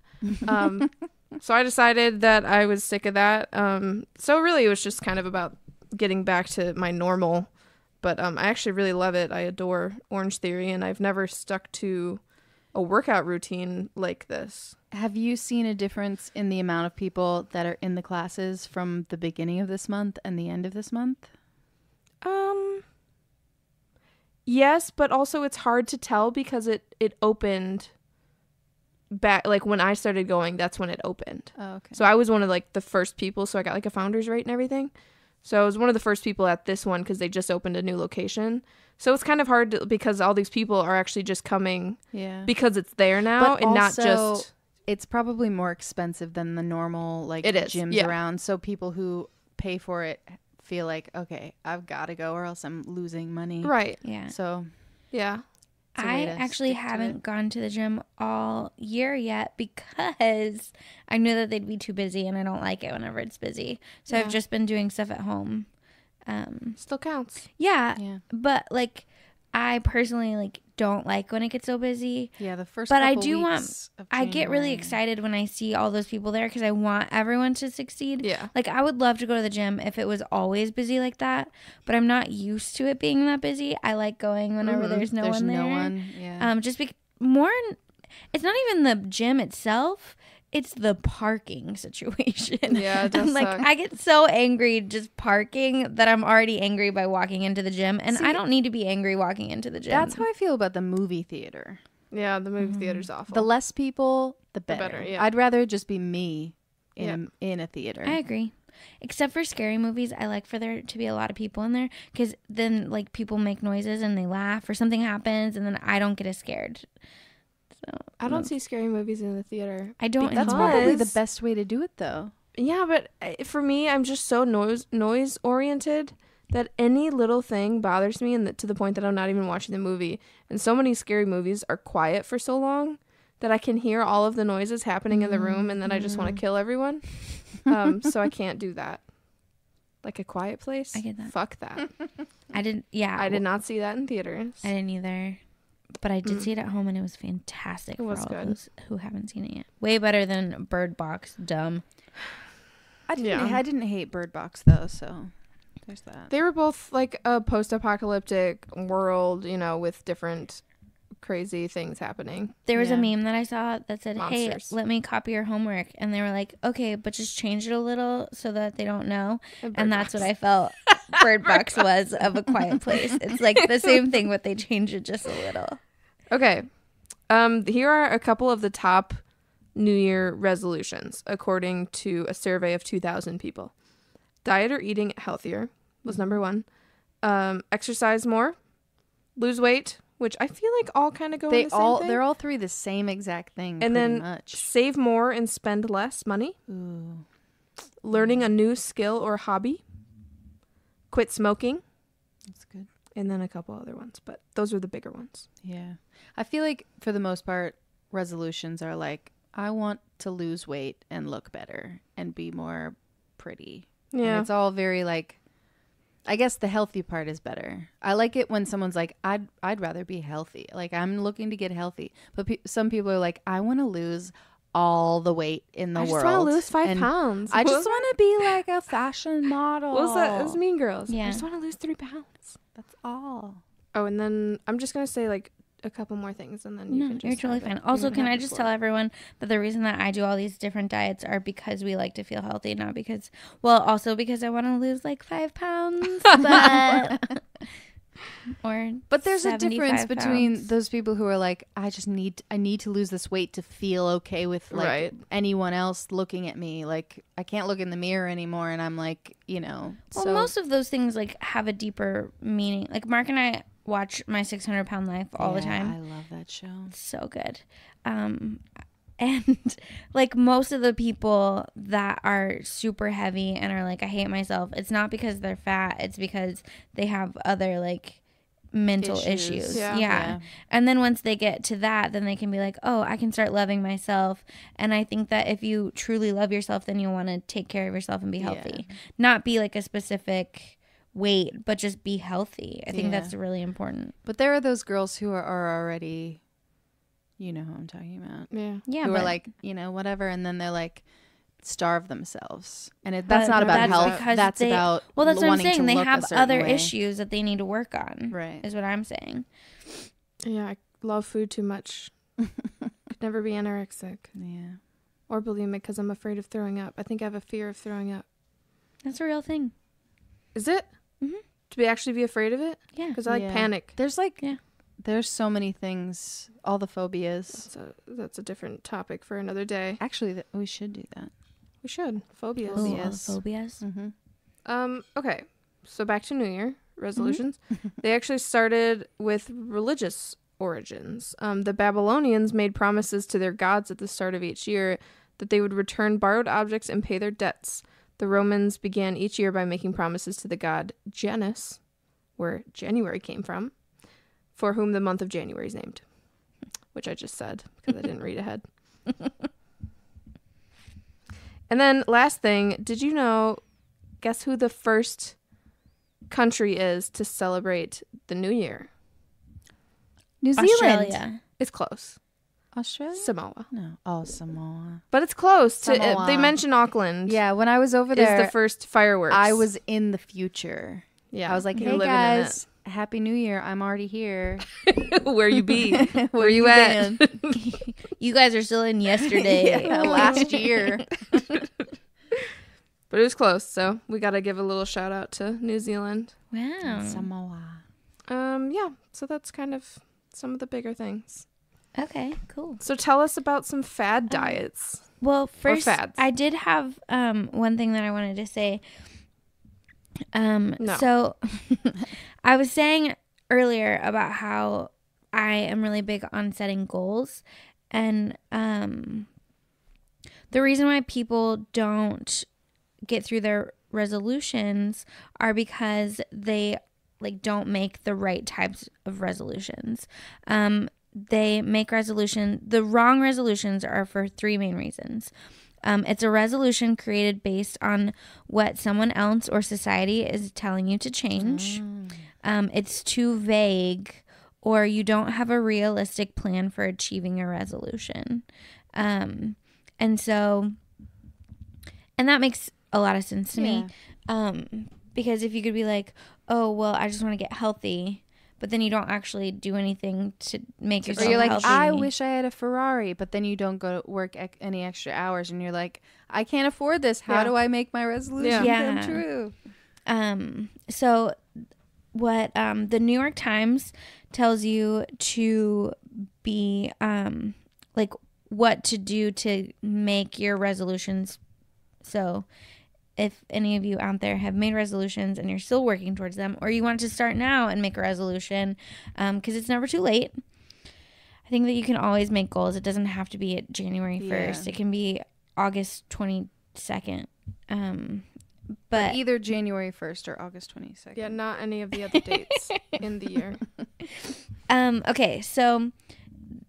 So I decided that I was sick of that. So really it was just kind of about getting back to my normal, but I actually really love it. I adore Orange Theory, and I've never stuck to a workout routine like this. Have you seen a difference in the amount of people that are in the classes from the beginning of this month and the end of this month? Yes, but also it's hard to tell because it opened back, like when I started going, that's when it opened. Oh, okay. So I was one of like the first people, so I got like a founder's rate and everything. So I was one of the first people at this one because they just opened a new location. So it's kind of hard to, because all these people are actually just coming because it's there now, but and also, not just... It's probably more expensive than the normal like gyms around. So people who pay for it feel like, okay, I've got to go or else I'm losing money. Right. Yeah. So, yeah. I actually haven't gone to the gym all year yet because I knew that they'd be too busy and I don't like it whenever it's busy. So I've just been doing stuff at home. Still counts. Yeah. But like I personally like don't like when it gets so busy. Yeah, the first couple weeks. But I do want, I get really excited when I see all those people there because I want everyone to succeed. Yeah. Like I would love to go to the gym if it was always busy like that, but I'm not used to it being that busy. I like going whenever there's no one there. Yeah. Just more, it's not even the gym itself. It's the parking situation. Yeah, it does suck. Like, I get so angry just parking that I'm already angry by walking into the gym. And see, I don't need to be angry walking into the gym. That's how I feel about the movie theater. Yeah, the movie theater's awful. The less people, the better. Yeah. I'd rather just be me in a theater. I agree. Except for scary movies, I like for there to be a lot of people in there because then like people make noises and they laugh or something happens and then I don't get as scared. So, I don't see scary movies in the theater. I don't. That's probably the best way to do it, though. Yeah, but for me, I'm just so noise oriented that any little thing bothers me, and to the point that I'm not even watching the movie. And so many scary movies are quiet for so long that I can hear all of the noises happening in the room, and then I just want to kill everyone. So I can't do that. Like a quiet place. I get that. Fuck that. I didn't. Yeah, I did not see that in theaters. I didn't either. But I did see it at home, and it was fantastic for all those who haven't seen it yet. Way better than Bird Box. Dumb. I didn't hate Bird Box, though, so there's that. They were both like a post-apocalyptic world, you know, with different crazy things happening. There was a meme that I saw that said, monsters. Hey, let me copy your homework. And they were like, okay, but just change it a little so that they don't know. And that's what I felt. Bird Box was of A Quiet Place. It's like the same thing, but they change it just a little. Okay. Here are a couple of the top New Year resolutions, according to a survey of 2,000 people. Diet or eating healthier was number one. Exercise more. Lose weight, which I feel like all kind of go in the same thing. They're all three the same exact thing, and then save more and spend less money. Ooh. Learning a new skill or hobby. Quit smoking. That's good. And then a couple other ones, but those are the bigger ones. Yeah. I feel like for the most part, resolutions are like, I want to lose weight and look better and be more pretty. Yeah. And it's all very like, I guess the healthy part is better. I like it when someone's like, I'd rather be healthy. Like, I'm looking to get healthy. But some people are like, I want to lose all the weight in the world. I just want to lose 5 pounds. I just want to be like a fashion model. What was that? It was Mean Girls. Yeah. I just want to lose 3 pounds. That's all. Oh, and then I'm just going to say like a couple more things and then you can just... No, you're totally fine. Also, can I just tell everyone that the reason that I do all these different diets are because we like to feel healthy, not because... Well, also because I want to lose like 5 pounds, but... But there's a difference between those people who are like, I need to lose this weight to feel okay with like anyone else looking at me. Like, I can't look in the mirror anymore, and I'm like, you know. Well, most of those things like have a deeper meaning. Like Mark and I watch My 600 Pound Life all the time. I love that show. It's so good. And like most of the people that are super heavy and are like, I hate myself, it's not because they're fat. It's because they have other like mental issues. Yeah. And then once they get to that, then they can be like, oh, I can start loving myself. And I think that if you truly love yourself, then you'll want to take care of yourself and be healthy. Yeah. Not be like a specific weight, but just be healthy. I think that's really important. But there are those girls who are already, you know who I'm talking about. Yeah. Yeah. Who are like, you know, whatever. And then they're like, starve themselves, and that's not about health. That's about, well, that's what I'm saying, they have other issues that they need to work on, right, is what I'm saying. Yeah, I love food too much. Could never be anorexic or bulimic because I'm afraid of throwing up. I think I have a fear of throwing up. That's a real thing. Is it? Mm-hmm. To be actually be afraid of it? Yeah, because I like panic. There's like there's so many things, all the phobias. That's a different topic for another day. Actually, we should do that. We should. Phobias. Oh, yes. Phobias. Mm-hmm. Okay. So back to New Year resolutions. Mm-hmm. They actually started with religious origins. The Babylonians made promises to their gods at the start of each year that they would return borrowed objects and pay their debts. The Romans began each year by making promises to the god Janus, where January came from, for whom the month of January is named, which I just said because I didn't read ahead. And then last thing, did you know, guess who the first country is to celebrate the New Year? New Zealand. Australia. It's close. Australia? Samoa. No. Oh, Samoa. But it's close. They mention Auckland. Yeah, when I was over there. It's the first fireworks. I was in the future. Yeah. I was like, hey guys, Happy New Year. I'm already here. Where you be? Where you at? You guys are still in yesterday. Last year. But it was close, so we got to give a little shout out to New Zealand. Wow. Samoa. Yeah, so that's kind of some of the bigger things. Okay, cool. So tell us about some fad diets. Well, first, I did have one thing that I wanted to say. So I was saying earlier about how I am really big on setting goals, and the reason why people don't get through their resolutions are because they like don't make the right types of resolutions. They make the wrong resolutions are for three main reasons. It's a resolution created based on what someone else or society is telling you to change. It's too vague, or you don't have a realistic plan for achieving a resolution. And that makes a lot of sense to me. Because if you could be like, oh, well, I just want to get healthy, but then you don't actually do anything to make yourself healthy. Or you're like, I wish I had a Ferrari, but then you don't go to work any extra hours, and you're like, I can't afford this. How do I make my resolution come true? So what the New York Times tells you to be, like, what to do to make your resolutions. So if any of you out there have made resolutions and you're still working towards them, or you want to start now and make a resolution, because it's never too late. I think that you can always make goals. It doesn't have to be at January 1st. It can be August 22nd. But either January 1st or August 22nd. Yeah, not any of the other dates in the year. Okay, so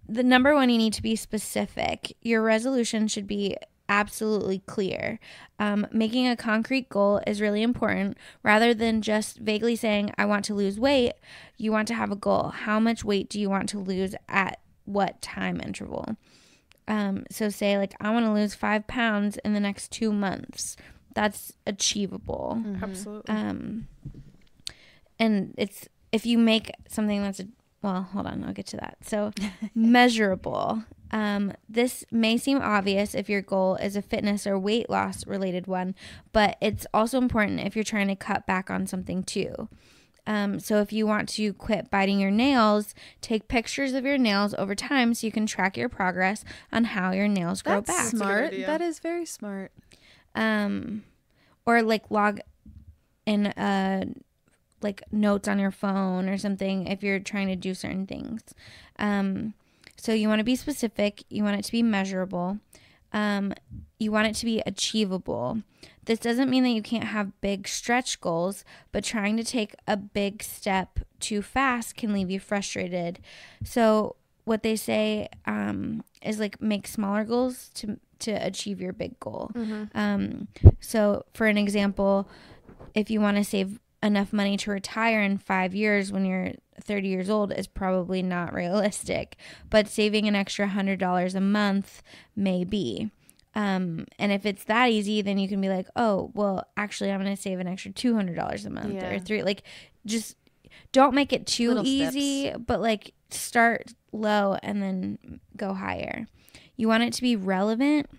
the number one, you need to be specific. Your resolution should be absolutely clear. Making a concrete goal is really important. Rather than just vaguely saying, I want to lose weight, you want to have a goal. How much weight do you want to lose at what time interval? So say, like, I want to lose 5 pounds in the next 2 months. That's achievable. Mm-hmm. Absolutely. And it's, if you make something that's well, hold on, I'll get to that. So measurable. This may seem obvious if your goal is a fitness or weight loss related one, but it's also important if you're trying to cut back on something too. So if you want to quit biting your nails, take pictures of your nails over time so you can track your progress on how your nails grow back. That's smart. That is very smart. Or like log in like notes on your phone or something if you're trying to do certain things. So you want to be specific. You want it to be measurable. You want it to be achievable. This doesn't mean that you can't have big stretch goals, but trying to take a big step too fast can leave you frustrated. So what they say is like make smaller goals to achieve your big goal. Mm-hmm. So for an example, if you want to save enough money to retire in 5 years when you're 30 years old is probably not realistic, but saving an extra $100 a month may be. And if it's that easy, then you can be like, oh, well, actually, I'm going to save an extra $200 a month or $300. Like, just don't make it too easy, but like start low and then go higher. You want it to be relevant.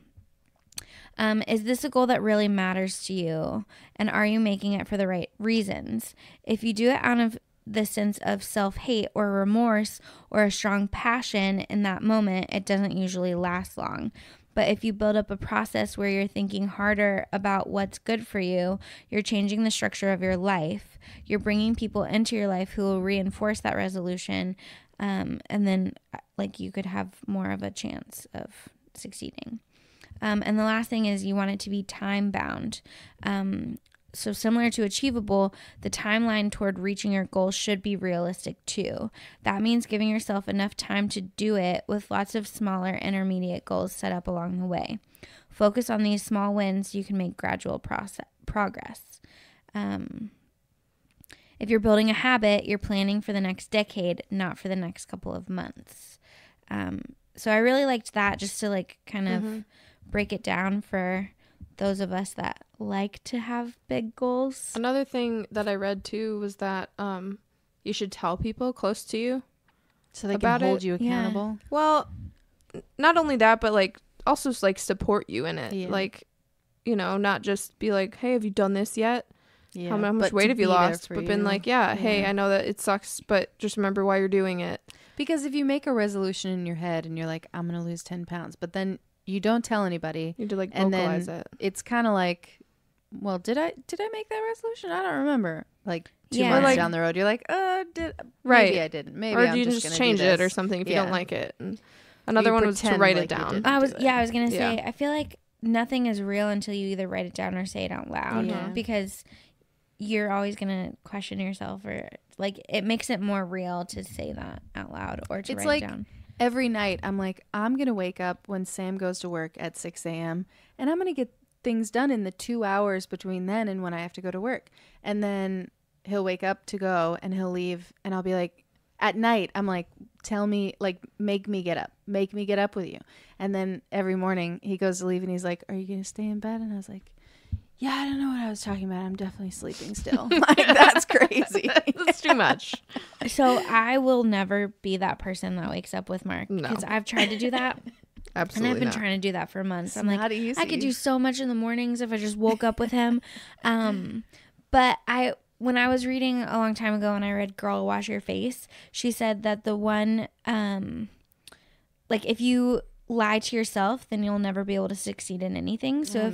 Is this a goal that really matters to you? And are you making it for the right reasons? If you do it out of the sense of self-hate or remorse or a strong passion in that moment, it doesn't usually last long. But if you build up a process where you're thinking harder about what's good for you, you're changing the structure of your life. You're bringing people into your life who will reinforce that resolution. And then like you could have more of a chance of succeeding. And the last thing is you want it to be time bound. So similar to achievable, the timeline toward reaching your goal should be realistic too. That means giving yourself enough time to do it with lots of smaller intermediate goals set up along the way. Focus on these small wins so you can make gradual progress. If you're building a habit, you're planning for the next decade, not for the next couple of months. So I really liked that just to like kind of break it down for those of us that like to have big goals. Another thing that I read too was that you should tell people close to you so they can hold you accountable. Yeah. Well, not only that, but like also like support you in it. Yeah. Like, you know, not just be like, hey, have you done this yet? Yeah. How much weight have you lost? But been like, yeah, hey, I know that it sucks, but just remember why you're doing it. Because if you make a resolution in your head and you're like, I'm going to lose 10 pounds, but then you don't tell anybody. You do like vocalize it. It's kind of like, well, did I make that resolution? I don't remember. Like two months like, down the road, you're like, maybe I didn't. Maybe or I'm you just change it or something if you don't like it. And another one was to write it down. I was gonna say, I feel like nothing is real until you either write it down or say it out loud because you're always gonna question yourself or like it makes it more real to say that out loud or to write it down. Every night, I'm like, I'm going to wake up when Sam goes to work at 6 a.m. and I'm going to get things done in the 2 hours between then and when I have to go to work. And then he'll wake up to go and he'll leave. And I'll be like, at night, I'm like, tell me, like, make me get up. Make me get up with you. And then every morning he goes to leave and he's like, are you going to stay in bed? And I was like, yeah, I don't know what I was talking about. I'm definitely sleeping still. Like, that's crazy. That's too much. So I will never be that person that wakes up with Mark. Because I've tried to do that. Absolutely. And I've been trying to do that for months. I'm like, easy. I could do so much in the mornings if I just woke up with him. But when I was reading a long time ago and I read Girl, Wash Your Face, she said that the one, like if you lie to yourself, then you'll never be able to succeed in anything. So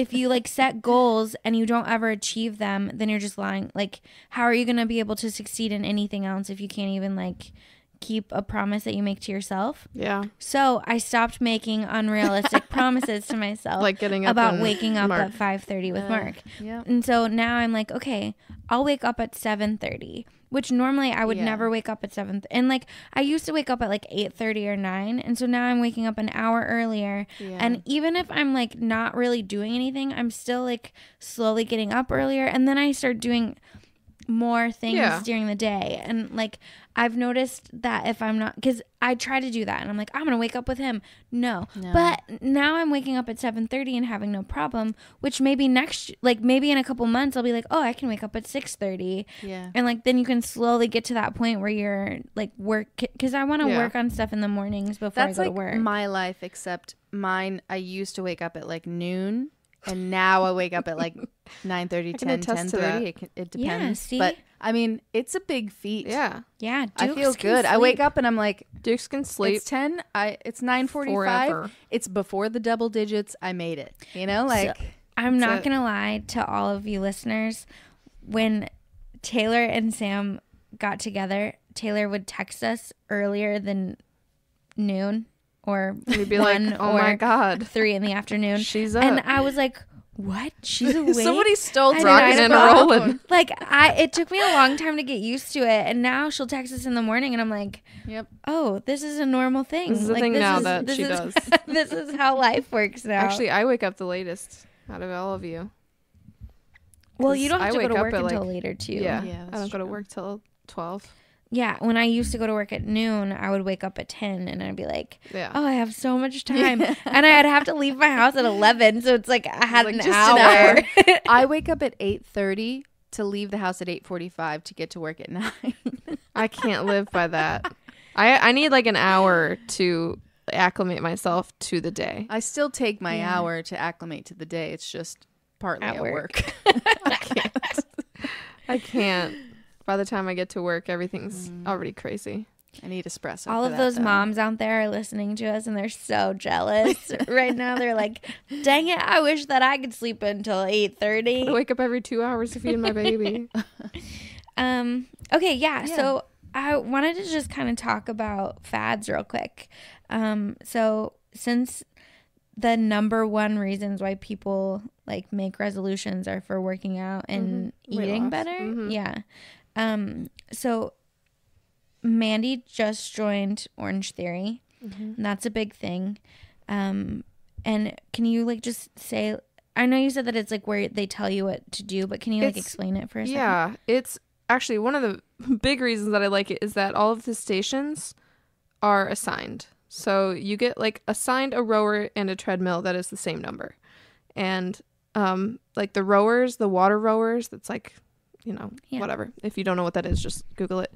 if you like set goals and you don't ever achieve them, then you're just lying. Like, how are you going to be able to succeed in anything else if you can't even like keep a promise that you make to yourself? Yeah. So I stopped making unrealistic promises to myself, like getting up about waking up at 5:30 with Mark. Yeah. And so now I'm like, okay, I'll wake up at 7:30, which normally I would never wake up at 7. And like I used to wake up at like 8:30 or 9, and so now I'm waking up an hour earlier. Yeah. And even if I'm like not really doing anything, I'm still like slowly getting up earlier, and then I start doing more things during the day. And like I've noticed that if I'm not, because I try to do that and I'm like, I'm gonna wake up with him. No. But now I'm waking up at 7:30 and having no problem, which maybe maybe in a couple months I'll be like, oh, I can wake up at 6:30. Yeah. And like then you can slowly get to that point where you're like work, because I want to work on stuff in the mornings before I go to work. That's like my life, except mine, I used to wake up at like noon. And now I wake up at like 9:30, 10:30. It depends. Yeah, but I mean, it's a big feat. Yeah. Yeah. Dukes I feel good. Sleep. I wake up and I'm like, Dukes can sleep. It's 10. It's 9:45. Forever. It's before the double digits. I made it. You know, like so, I'm not gonna lie to all of you listeners. When Taylor and Sam got together, Taylor would text us earlier than noon. or we'd be like, oh my God, 3 in the afternoon. She's up. And I was like, what? She's awake? Somebody stole rocking and rolling. Like, it took me a long time to get used to it, and now she'll text us in the morning, and I'm like, yep. Oh, this is a normal thing. This is the thing now that she does. This is how life works now. Actually, I wake up the latest out of all of you. Well, you don't have to go to work until later too. Yeah, I don't go to work till 12. Yeah, when I used to go to work at noon, I would wake up at 10, and I'd be like, oh, I have so much time. And I'd have to leave my house at 11, so it's like I had like an hour. I wake up at 8:30 to leave the house at 8:45 to get to work at 9. I can't live by that. I need like an hour to acclimate myself to the day. I still take my hour to acclimate to the day. It's just partly at work. I can't. By the time I get to work, everything's already crazy. I need espresso. All of those moms out there are listening to us, and they're so jealous right now. They're like, dang it, I wish that I could sleep until 8:30. I wake up every 2 hours to feed my baby. Okay, yeah. So I wanted to just kind of talk about fads real quick. So since the number one reasons why people like make resolutions are for working out and eating better. Yeah. So Mandy just joined Orange Theory. And that's a big thing. And can you like just say, I know you said that it's like where they tell you what to do, but can you like explain it for a second? Yeah. It's actually one of the big reasons that I like it is that all of the stations are assigned. So you get like assigned a rower and a treadmill that is the same number. And like the rowers, the water rowers, that's like, you know, whatever. If you don't know what that is, just Google it.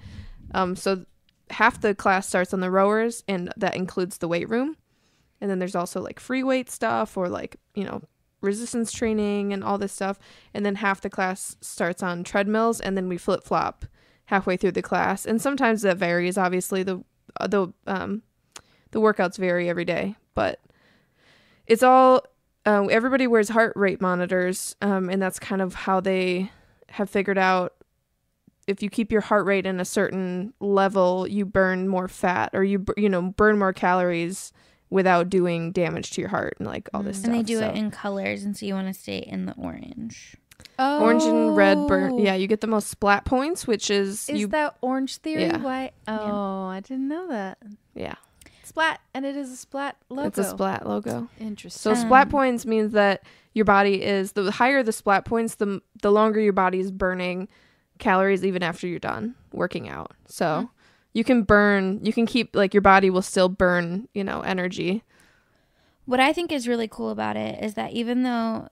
So half the class starts on the rowers, and that includes the weight room. And then there's also like free weight stuff or like, you know, resistance training and all this stuff. And then half the class starts on treadmills, and then we flip flop halfway through the class. And sometimes that varies. Obviously, the workouts vary every day, but it's all everybody wears heart rate monitors, and that's kind of how they have figured out if you keep your heart rate in a certain level, you burn more fat, or you burn more calories without doing damage to your heart and like all this stuff. And they do it in colors, and so you want to stay in the orange. Oh. Orange and red burn. Yeah, you get the most splat points, which is that Orange Theory? Yeah. Why? Oh, yeah. I didn't know that. Yeah. Splat, and it is a splat logo. It's a splat logo. Interesting. So splat points means that your body is, the higher the splat points, the longer your body is burning calories even after you're done working out. So you can keep, like, your body will still burn, you know, energy. What I think is really cool about it is that even though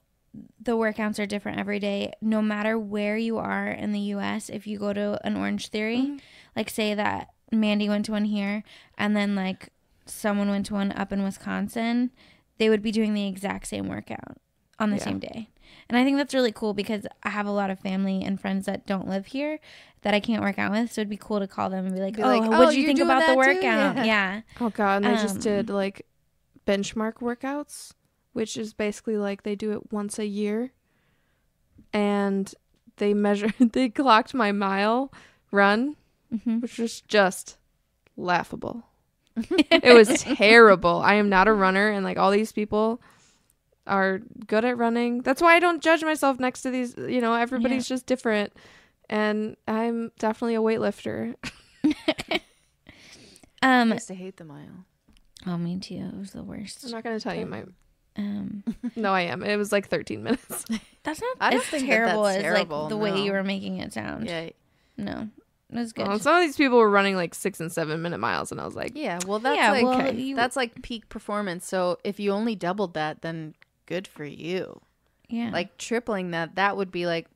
the workouts are different every day, no matter where you are in the U.S., if you go to an Orange Theory, like say that Mandy went to one here, and then like someone went to one up in Wisconsin, they would be doing the exact same workout on the same day. And I think that's really cool because I have a lot of family and friends that don't live here that I can't work out with, so it'd be cool to call them and be like, oh, what did you think about the workout? Yeah. Oh God. And I just did like benchmark workouts, which is basically like they do it once a year, and they clocked my mile run, which was just laughable. It was terrible. I am not a runner, and like all these people are good at running. That's why I don't judge myself next to these, you know, everybody's just different, and I'm definitely a weightlifter. I used to hate the mile. Oh, me too. It was the worst. I'm not going to tell you my... No, I am. It was like 13 minutes. That's not I don't as think terrible that that's as terrible, like the way you were making it sound. Yeah. No. It was good. Well, some of these people were running like 6- and 7-minute miles, and I was like, that's like peak performance. So if you only doubled that, then good for you. Yeah. Like tripling that would be like,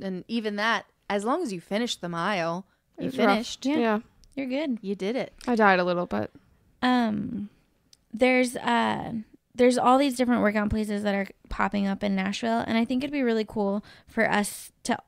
and even that, as long as you finish the mile, you finished. Yeah. You're good. You did it. I died a little, but there's all these different workout places that are popping up in Nashville, and I think it'd be really cool for us to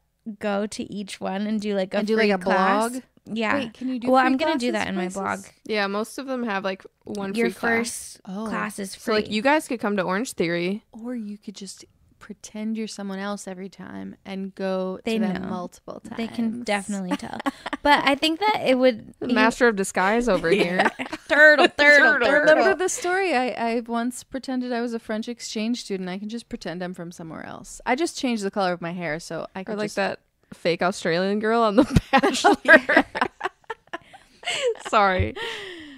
go to each one and do like a class. Blog. Yeah. Wait, can you do I'm gonna do that in my blog. Yeah, most of them have like one your free first class is free. So like you guys could come to Orange Theory, or you could just pretend you're someone else every time and go to them multiple times. They can definitely tell. But I think that it would master of disguise over here. Turtle. Remember the story? I once pretended I was a French exchange student. I can just pretend I'm from somewhere else. I just changed the color of my hair so I could. Or like just... that fake Australian girl on The Bachelor. Sorry.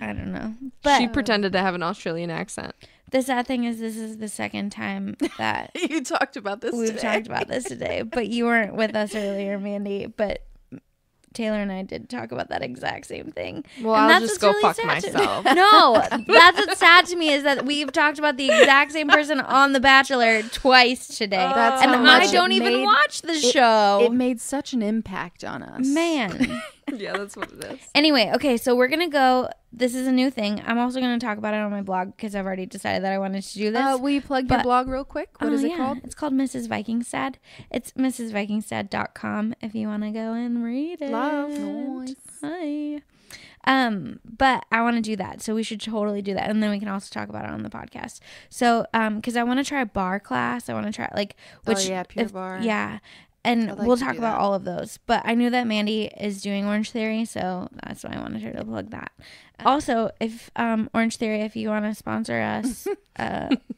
I don't know. But she pretended to have an Australian accent. The sad thing is this is the second time that you talked about this. We've talked about this today, but you weren't with us earlier, Mandy. But Taylor and I did talk about that exact same thing. Well, and I'll just go really fuck myself. No, that's what's sad to me is that we've talked about the exact same person on The Bachelor twice today. That's and I don't even watch the show. It made such an impact on us. Man. Yeah, that's what it is. Anyway, okay, so we're going to go. This is a new thing. I'm also going to talk about it on my blog because I've already decided that I wanted to do this. Will you plug your blog real quick? What is it called? It's called Mrs. Vikingstad. It's mrsvikingstad.com if you want to go and read it. Love. Nice. Hi. But I want to do that, so we should totally do that, and then we can also talk about it on the podcast. So, because I want to try a bar class. I want to try like pure bar. Yeah. And we'll talk about all of those. But I knew that Mandy is doing Orange Theory, so that's why I wanted her to plug that. Also, if Orange Theory, if you want to sponsor us,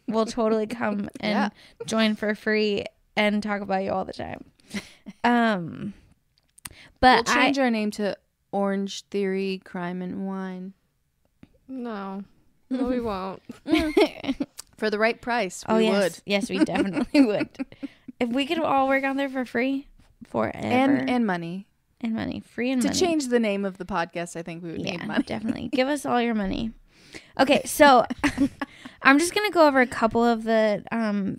we'll totally come and join for free and talk about you all the time. But we'll change our name to Orange Theory Crime and Wine. No, we won't. For the right price, we would. Yes, we definitely would. If we could all work on there for free forever. And money. Free and money. To change the name of the podcast, I think we would need money. Definitely. Give us all your money. Okay, so I'm just going to go over a couple of the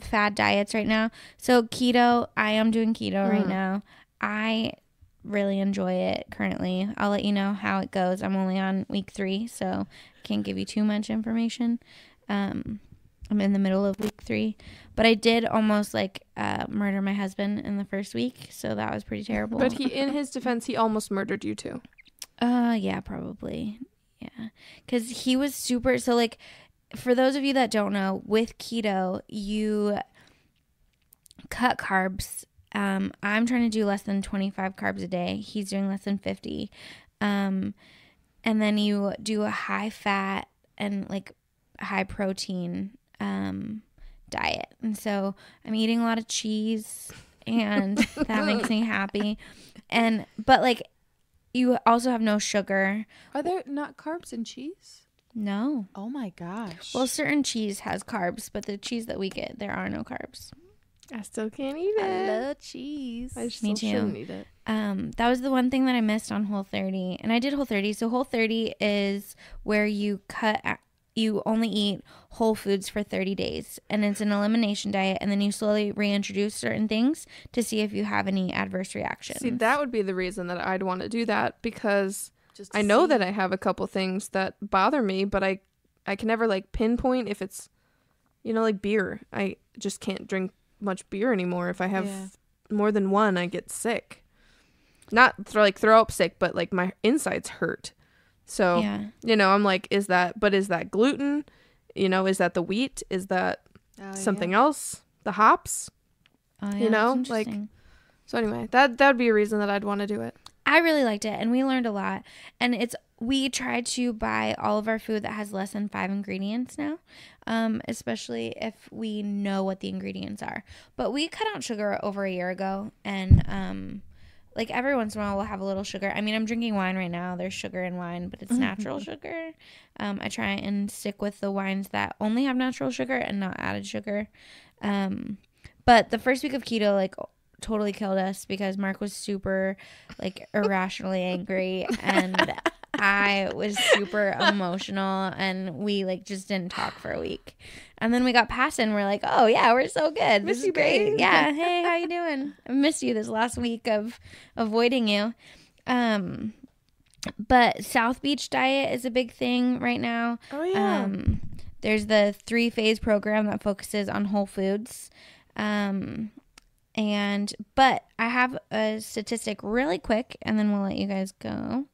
fad diets right now. So keto, I am doing keto right now. I really enjoy it currently. I'll let you know how it goes. I'm only on week 3, so I can't give you too much information. I'm in the middle of week 3, but I did almost murder my husband in the first week, so that was pretty terrible. But in his defense, he almost murdered you too. Yeah, probably. Yeah, because he was super. So for those of you that don't know, with keto, you cut carbs. I'm trying to do less than 25 carbs a day. He's doing less than 50, and then you do a high fat and high protein diet, and so I'm eating a lot of cheese, and that makes me happy. And but you also have no sugar. Are there not carbs in cheese? No. Oh my gosh. Well, certain cheese has carbs, but the cheese that we get, there are no carbs. I still can't eat it. I love cheese. I still shouldn't eat it. That was the one thing that I missed on Whole30, and I did Whole30. So Whole30 is where you You only eat whole foods for 30 days, and it's an elimination diet, and then you slowly reintroduce certain things to see if you have any adverse reactions. See, that would be the reason that I'd want to do that, because I know that I have a couple things that bother me, but I can never pinpoint if it's, beer. I just can't drink much beer anymore. If I have more than one, I get sick. Not throw up sick, but my insides hurt. So, I'm is that gluten? Is that the wheat? Is that something else? The hops? So anyway, that would be a reason that I'd want to do it. I really liked it, and we learned a lot. And we try to buy all of our food that has less than 5 ingredients now, especially if we know what the ingredients are. But we cut out sugar over a year ago, and every once in a while we'll have a little sugar. I mean, I'm drinking wine right now. There's sugar in wine, but it's natural sugar. I try and stick with the wines that only have natural sugar and not added sugar. But the first week of keto, totally killed us because Mark was super, irrationally angry. And I was super emotional. And we, just didn't talk for a week. And then we got past it, and we're oh, yeah, we're so good. Miss you, babe. Yeah. Hey, how you doing? I missed you this last week of avoiding you. But South Beach diet is a big thing right now. Oh, yeah. There's the 3-phase program that focuses on whole foods. But I have a statistic really quick, and then we'll let you guys go.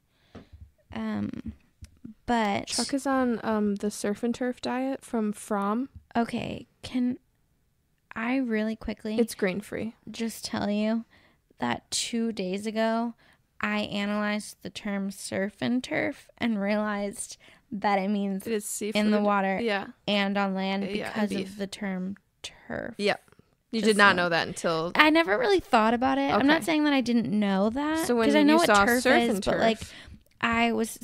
But Chuck is on the surf and turf diet from Fromm. Okay, can I really quickly? It's grain free. Just tell you that 2 days ago, I analyzed the term surf and turf and realized that it means it is seafood in the water and on land because of the term turf. Yep. You did not know that until... I never really thought about it. Okay. I'm not saying that I didn't know that. So when I know you saw turf is, but like...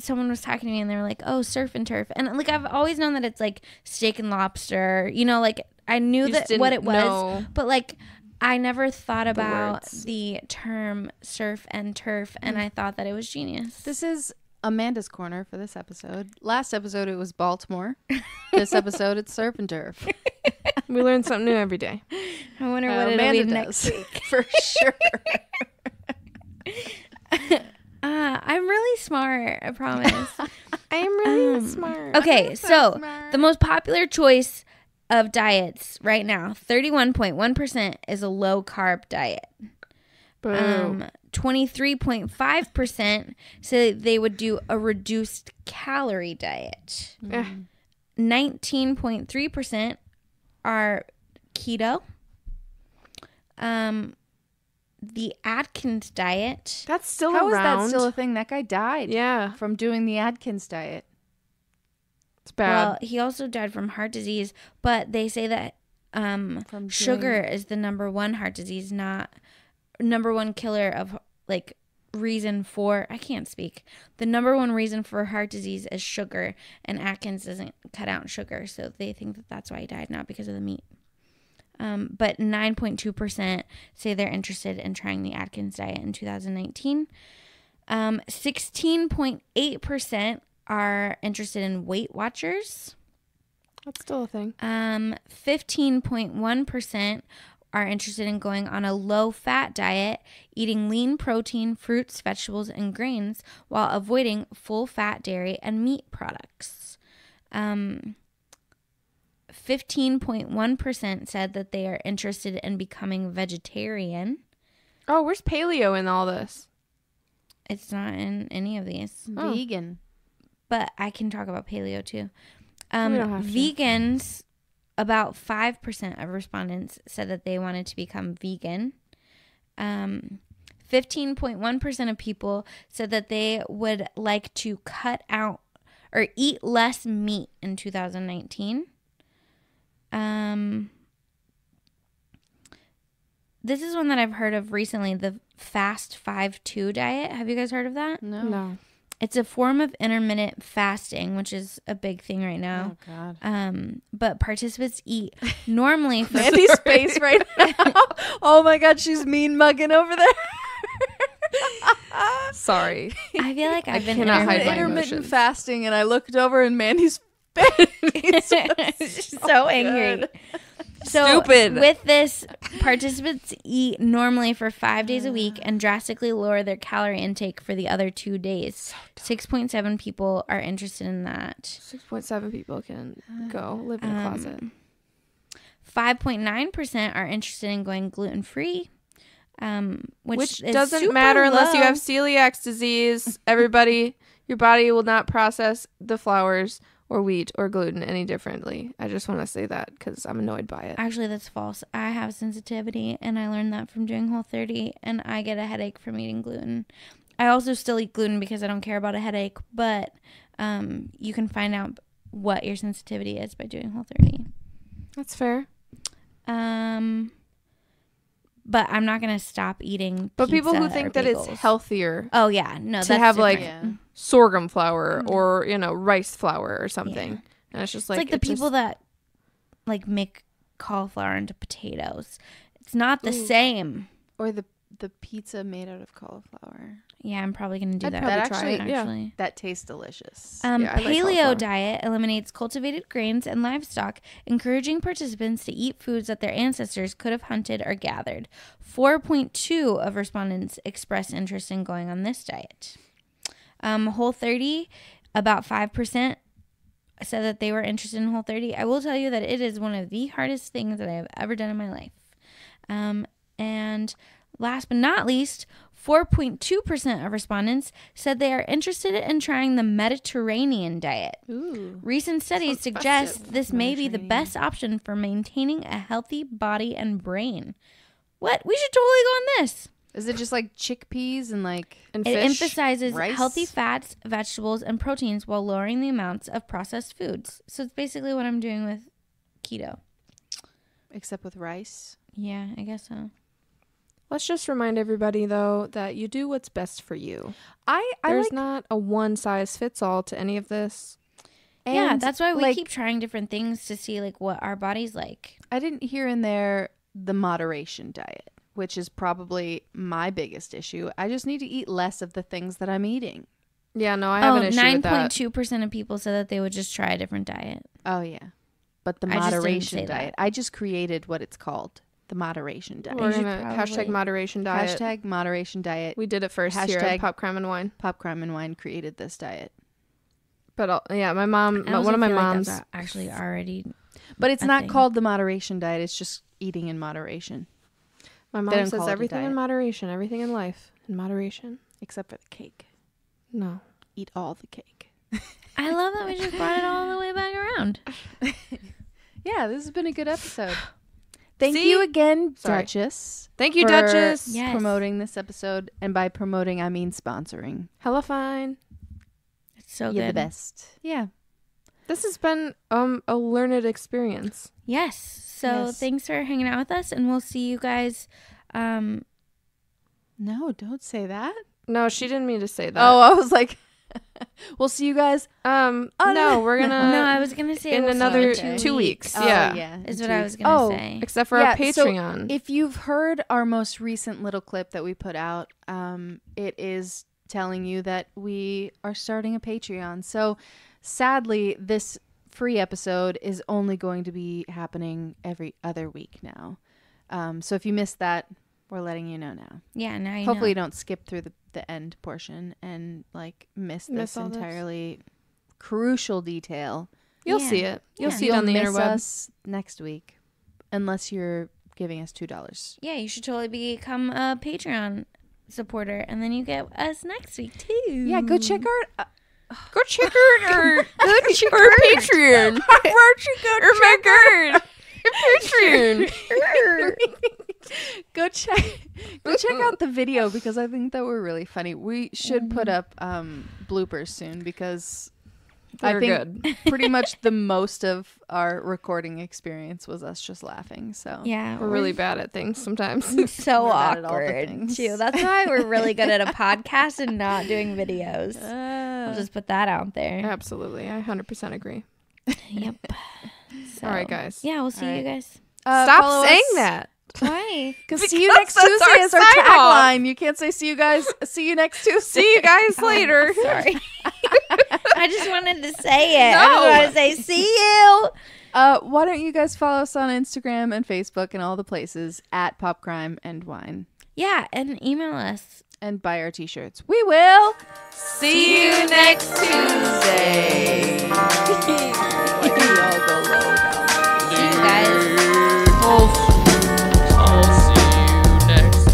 someone was talking to me and they were like, oh, surf and turf. And like, I've always known that it's like steak and lobster, you know, like I knew that what it was, but like, I never thought about the term surf and turf. And I thought that it was genius. This is Amanda's corner for this episode. Last episode, it was Baltimore. This episode, it's surf and turf. We learn something new every day. I wonder what Amanda it'll be next week. For sure. I'm really smart, I promise. I am really smart. Okay, so smart. The most popular choice of diets right now, 31.1% is a low-carb diet. 23.5% say they would do a reduced-calorie diet. 19.3% are keto. The Atkins diet. That's still around. How is that still a thing? That guy died. Yeah. From doing the Atkins diet. It's bad. Well, he also died from heart disease, but they say that sugar is the #1 heart disease, not #1 killer of like reason for, I can't speak. The #1 reason for heart disease is sugar, and Atkins doesn't cut out sugar, so they think that that's why he died, not because of the meat. But 9.2% say they're interested in trying the Atkins diet in 2019. 16.8% are interested in Weight Watchers. That's still a thing. 15.1% are interested in going on a low-fat diet, eating lean protein, fruits, vegetables, and grains, while avoiding full-fat dairy and meat products. 15.1% said that they are interested in becoming vegetarian. Oh, where's paleo in all this? It's not in any of these. Oh. Vegan. But I can talk about paleo too. Vegans, about 5% of respondents said that they wanted to become vegan. 15.1% of people said that they would like to cut out or eat less meat in 2019. This is one that I've heard of recently, the fast 5-2 diet. Have you guys heard of that? No. It's a form of intermittent fasting, which is a big thing right now. Oh, God. But participants eat normally for Mandy's space right now. Oh, my God. She's mean mugging over there. Sorry. I feel like I've been intermittent fasting, and I looked over, and Mandy's so angry. So stupid. With this, participants eat normally for 5 days a week and drastically lower their calorie intake for the other 2 days. 6.7 people are interested in that. 6.7 people can go live in a closet. 5.9% are interested in going gluten-free. Which doesn't matter unless you have celiac disease. Everybody, your body will not process the flours or wheat or gluten any differently. I just want to say that because I'm annoyed by it. Actually, that's false. I have sensitivity, and I learned that from doing Whole30, and I get a headache from eating gluten. I also still eat gluten because I don't care about a headache, but you can find out what your sensitivity is by doing Whole30. That's fair. But I'm not going to stop eating But people who think that it's healthier. Oh, yeah. No, that's different. Like... Yeah. Sorghum flour or, you know, rice flour or something. Yeah. And it's just like... It's like the people that, like, make cauliflower into potatoes. It's not the same. Or the pizza made out of cauliflower. Yeah, I'm probably going to do that. I'd probably try it, actually. Yeah. That tastes delicious. Yeah, paleo diet eliminates cultivated grains and livestock, encouraging participants to eat foods that their ancestors could have hunted or gathered. 4.2% of respondents expressed interest in going on this diet. Whole30, about 5% said that they were interested in Whole30. I will tell you that it is one of the hardest things that I have ever done in my life. And last but not least, 4.2% of respondents said they are interested in trying the Mediterranean diet. Ooh, recent studies suggest this may be the best option for maintaining a healthy body and brain. What? We should totally go on this. Is it just like chickpeas and like and fish? It emphasizes rice? Healthy fats, vegetables, and proteins while lowering the amounts of processed foods. So it's basically what I'm doing with keto. Except with rice? Yeah, I guess so. Let's just remind everybody, though, that you do what's best for you. There's not a one-size-fits-all to any of this. And yeah, that's why we keep trying different things to see, like, what our body's like. I didn't hear in there the moderation diet, which is probably my biggest issue. I just need to eat less of the things that I'm eating. Yeah, no, I have an issue with that. 9.2% of people said that they would just try a different diet. Oh, yeah. But the moderation diet. I just created what it's called. The moderation diet. Hashtag moderation diet. Hashtag moderation diet. We did it first here at Pop Crime and Wine. Pop Crime and Wine created this diet. But yeah, my mom, one of my moms actually already. But it's not called the moderation diet. It's just eating in moderation. My mom says everything in moderation, everything in life in moderation, except for the cake. No, eat all the cake. I love that we just brought it all the way back around. Yeah, this has been a good episode. Thank you again, Duchess. Thank you, Duchess, yes. Promoting this episode. And by promoting, I mean sponsoring. Hella Fine. It's so good. You're the best. Yeah. This has been a learned experience. Yes. So thanks for hanging out with us. And we'll see you guys. No, don't say that. No, she didn't mean to say that. Oh, I was like, we'll see you guys. No, we're going to. No, I was going to say in another 2 weeks. Yeah. Oh, yeah. Is what I was going to say. Except for our Patreon. So if you've heard our most recent little clip that we put out, it is telling you that we are starting a Patreon. So sadly, this free episode is only going to be happening every other week now. So if you missed that, we're letting you know now. Yeah, now you know. Hopefully you don't skip through the end portion and like miss this entirely crucial detail. You'll see it. You'll see it on the interwebs next week, unless you're giving us $2. Yeah, you should totally become a Patreon supporter, and then you get us next week too. Yeah, go check our Patreon. Patreon. Go check out the video because I think that we're really funny. We should put up bloopers soon because they're good. Pretty much the most of our recording experience was us just laughing. So yeah, we're really bad at things sometimes. So awkward too. That's why we're really good at a podcast and not doing videos. I'll just put that out there. Absolutely, I 100% agree. Yep. So, all right, guys. Yeah, we'll see you guys. Stop saying that. Why? Because see you next Tuesday is our tagline. You can't say see you guys. See you next Tuesday. See you guys later. Sorry. I just wanted to say it. No. I wanted to say see you. Why don't you guys follow us on Instagram and Facebook and all the places at Pop Crime and Wine. Yeah, and email us. And buy our t-shirts. We will see you next Tuesday. We all go low down. See you guys. I'll see you next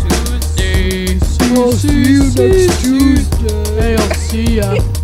Tuesday. I'll see you next Tuesday. I'll see ya.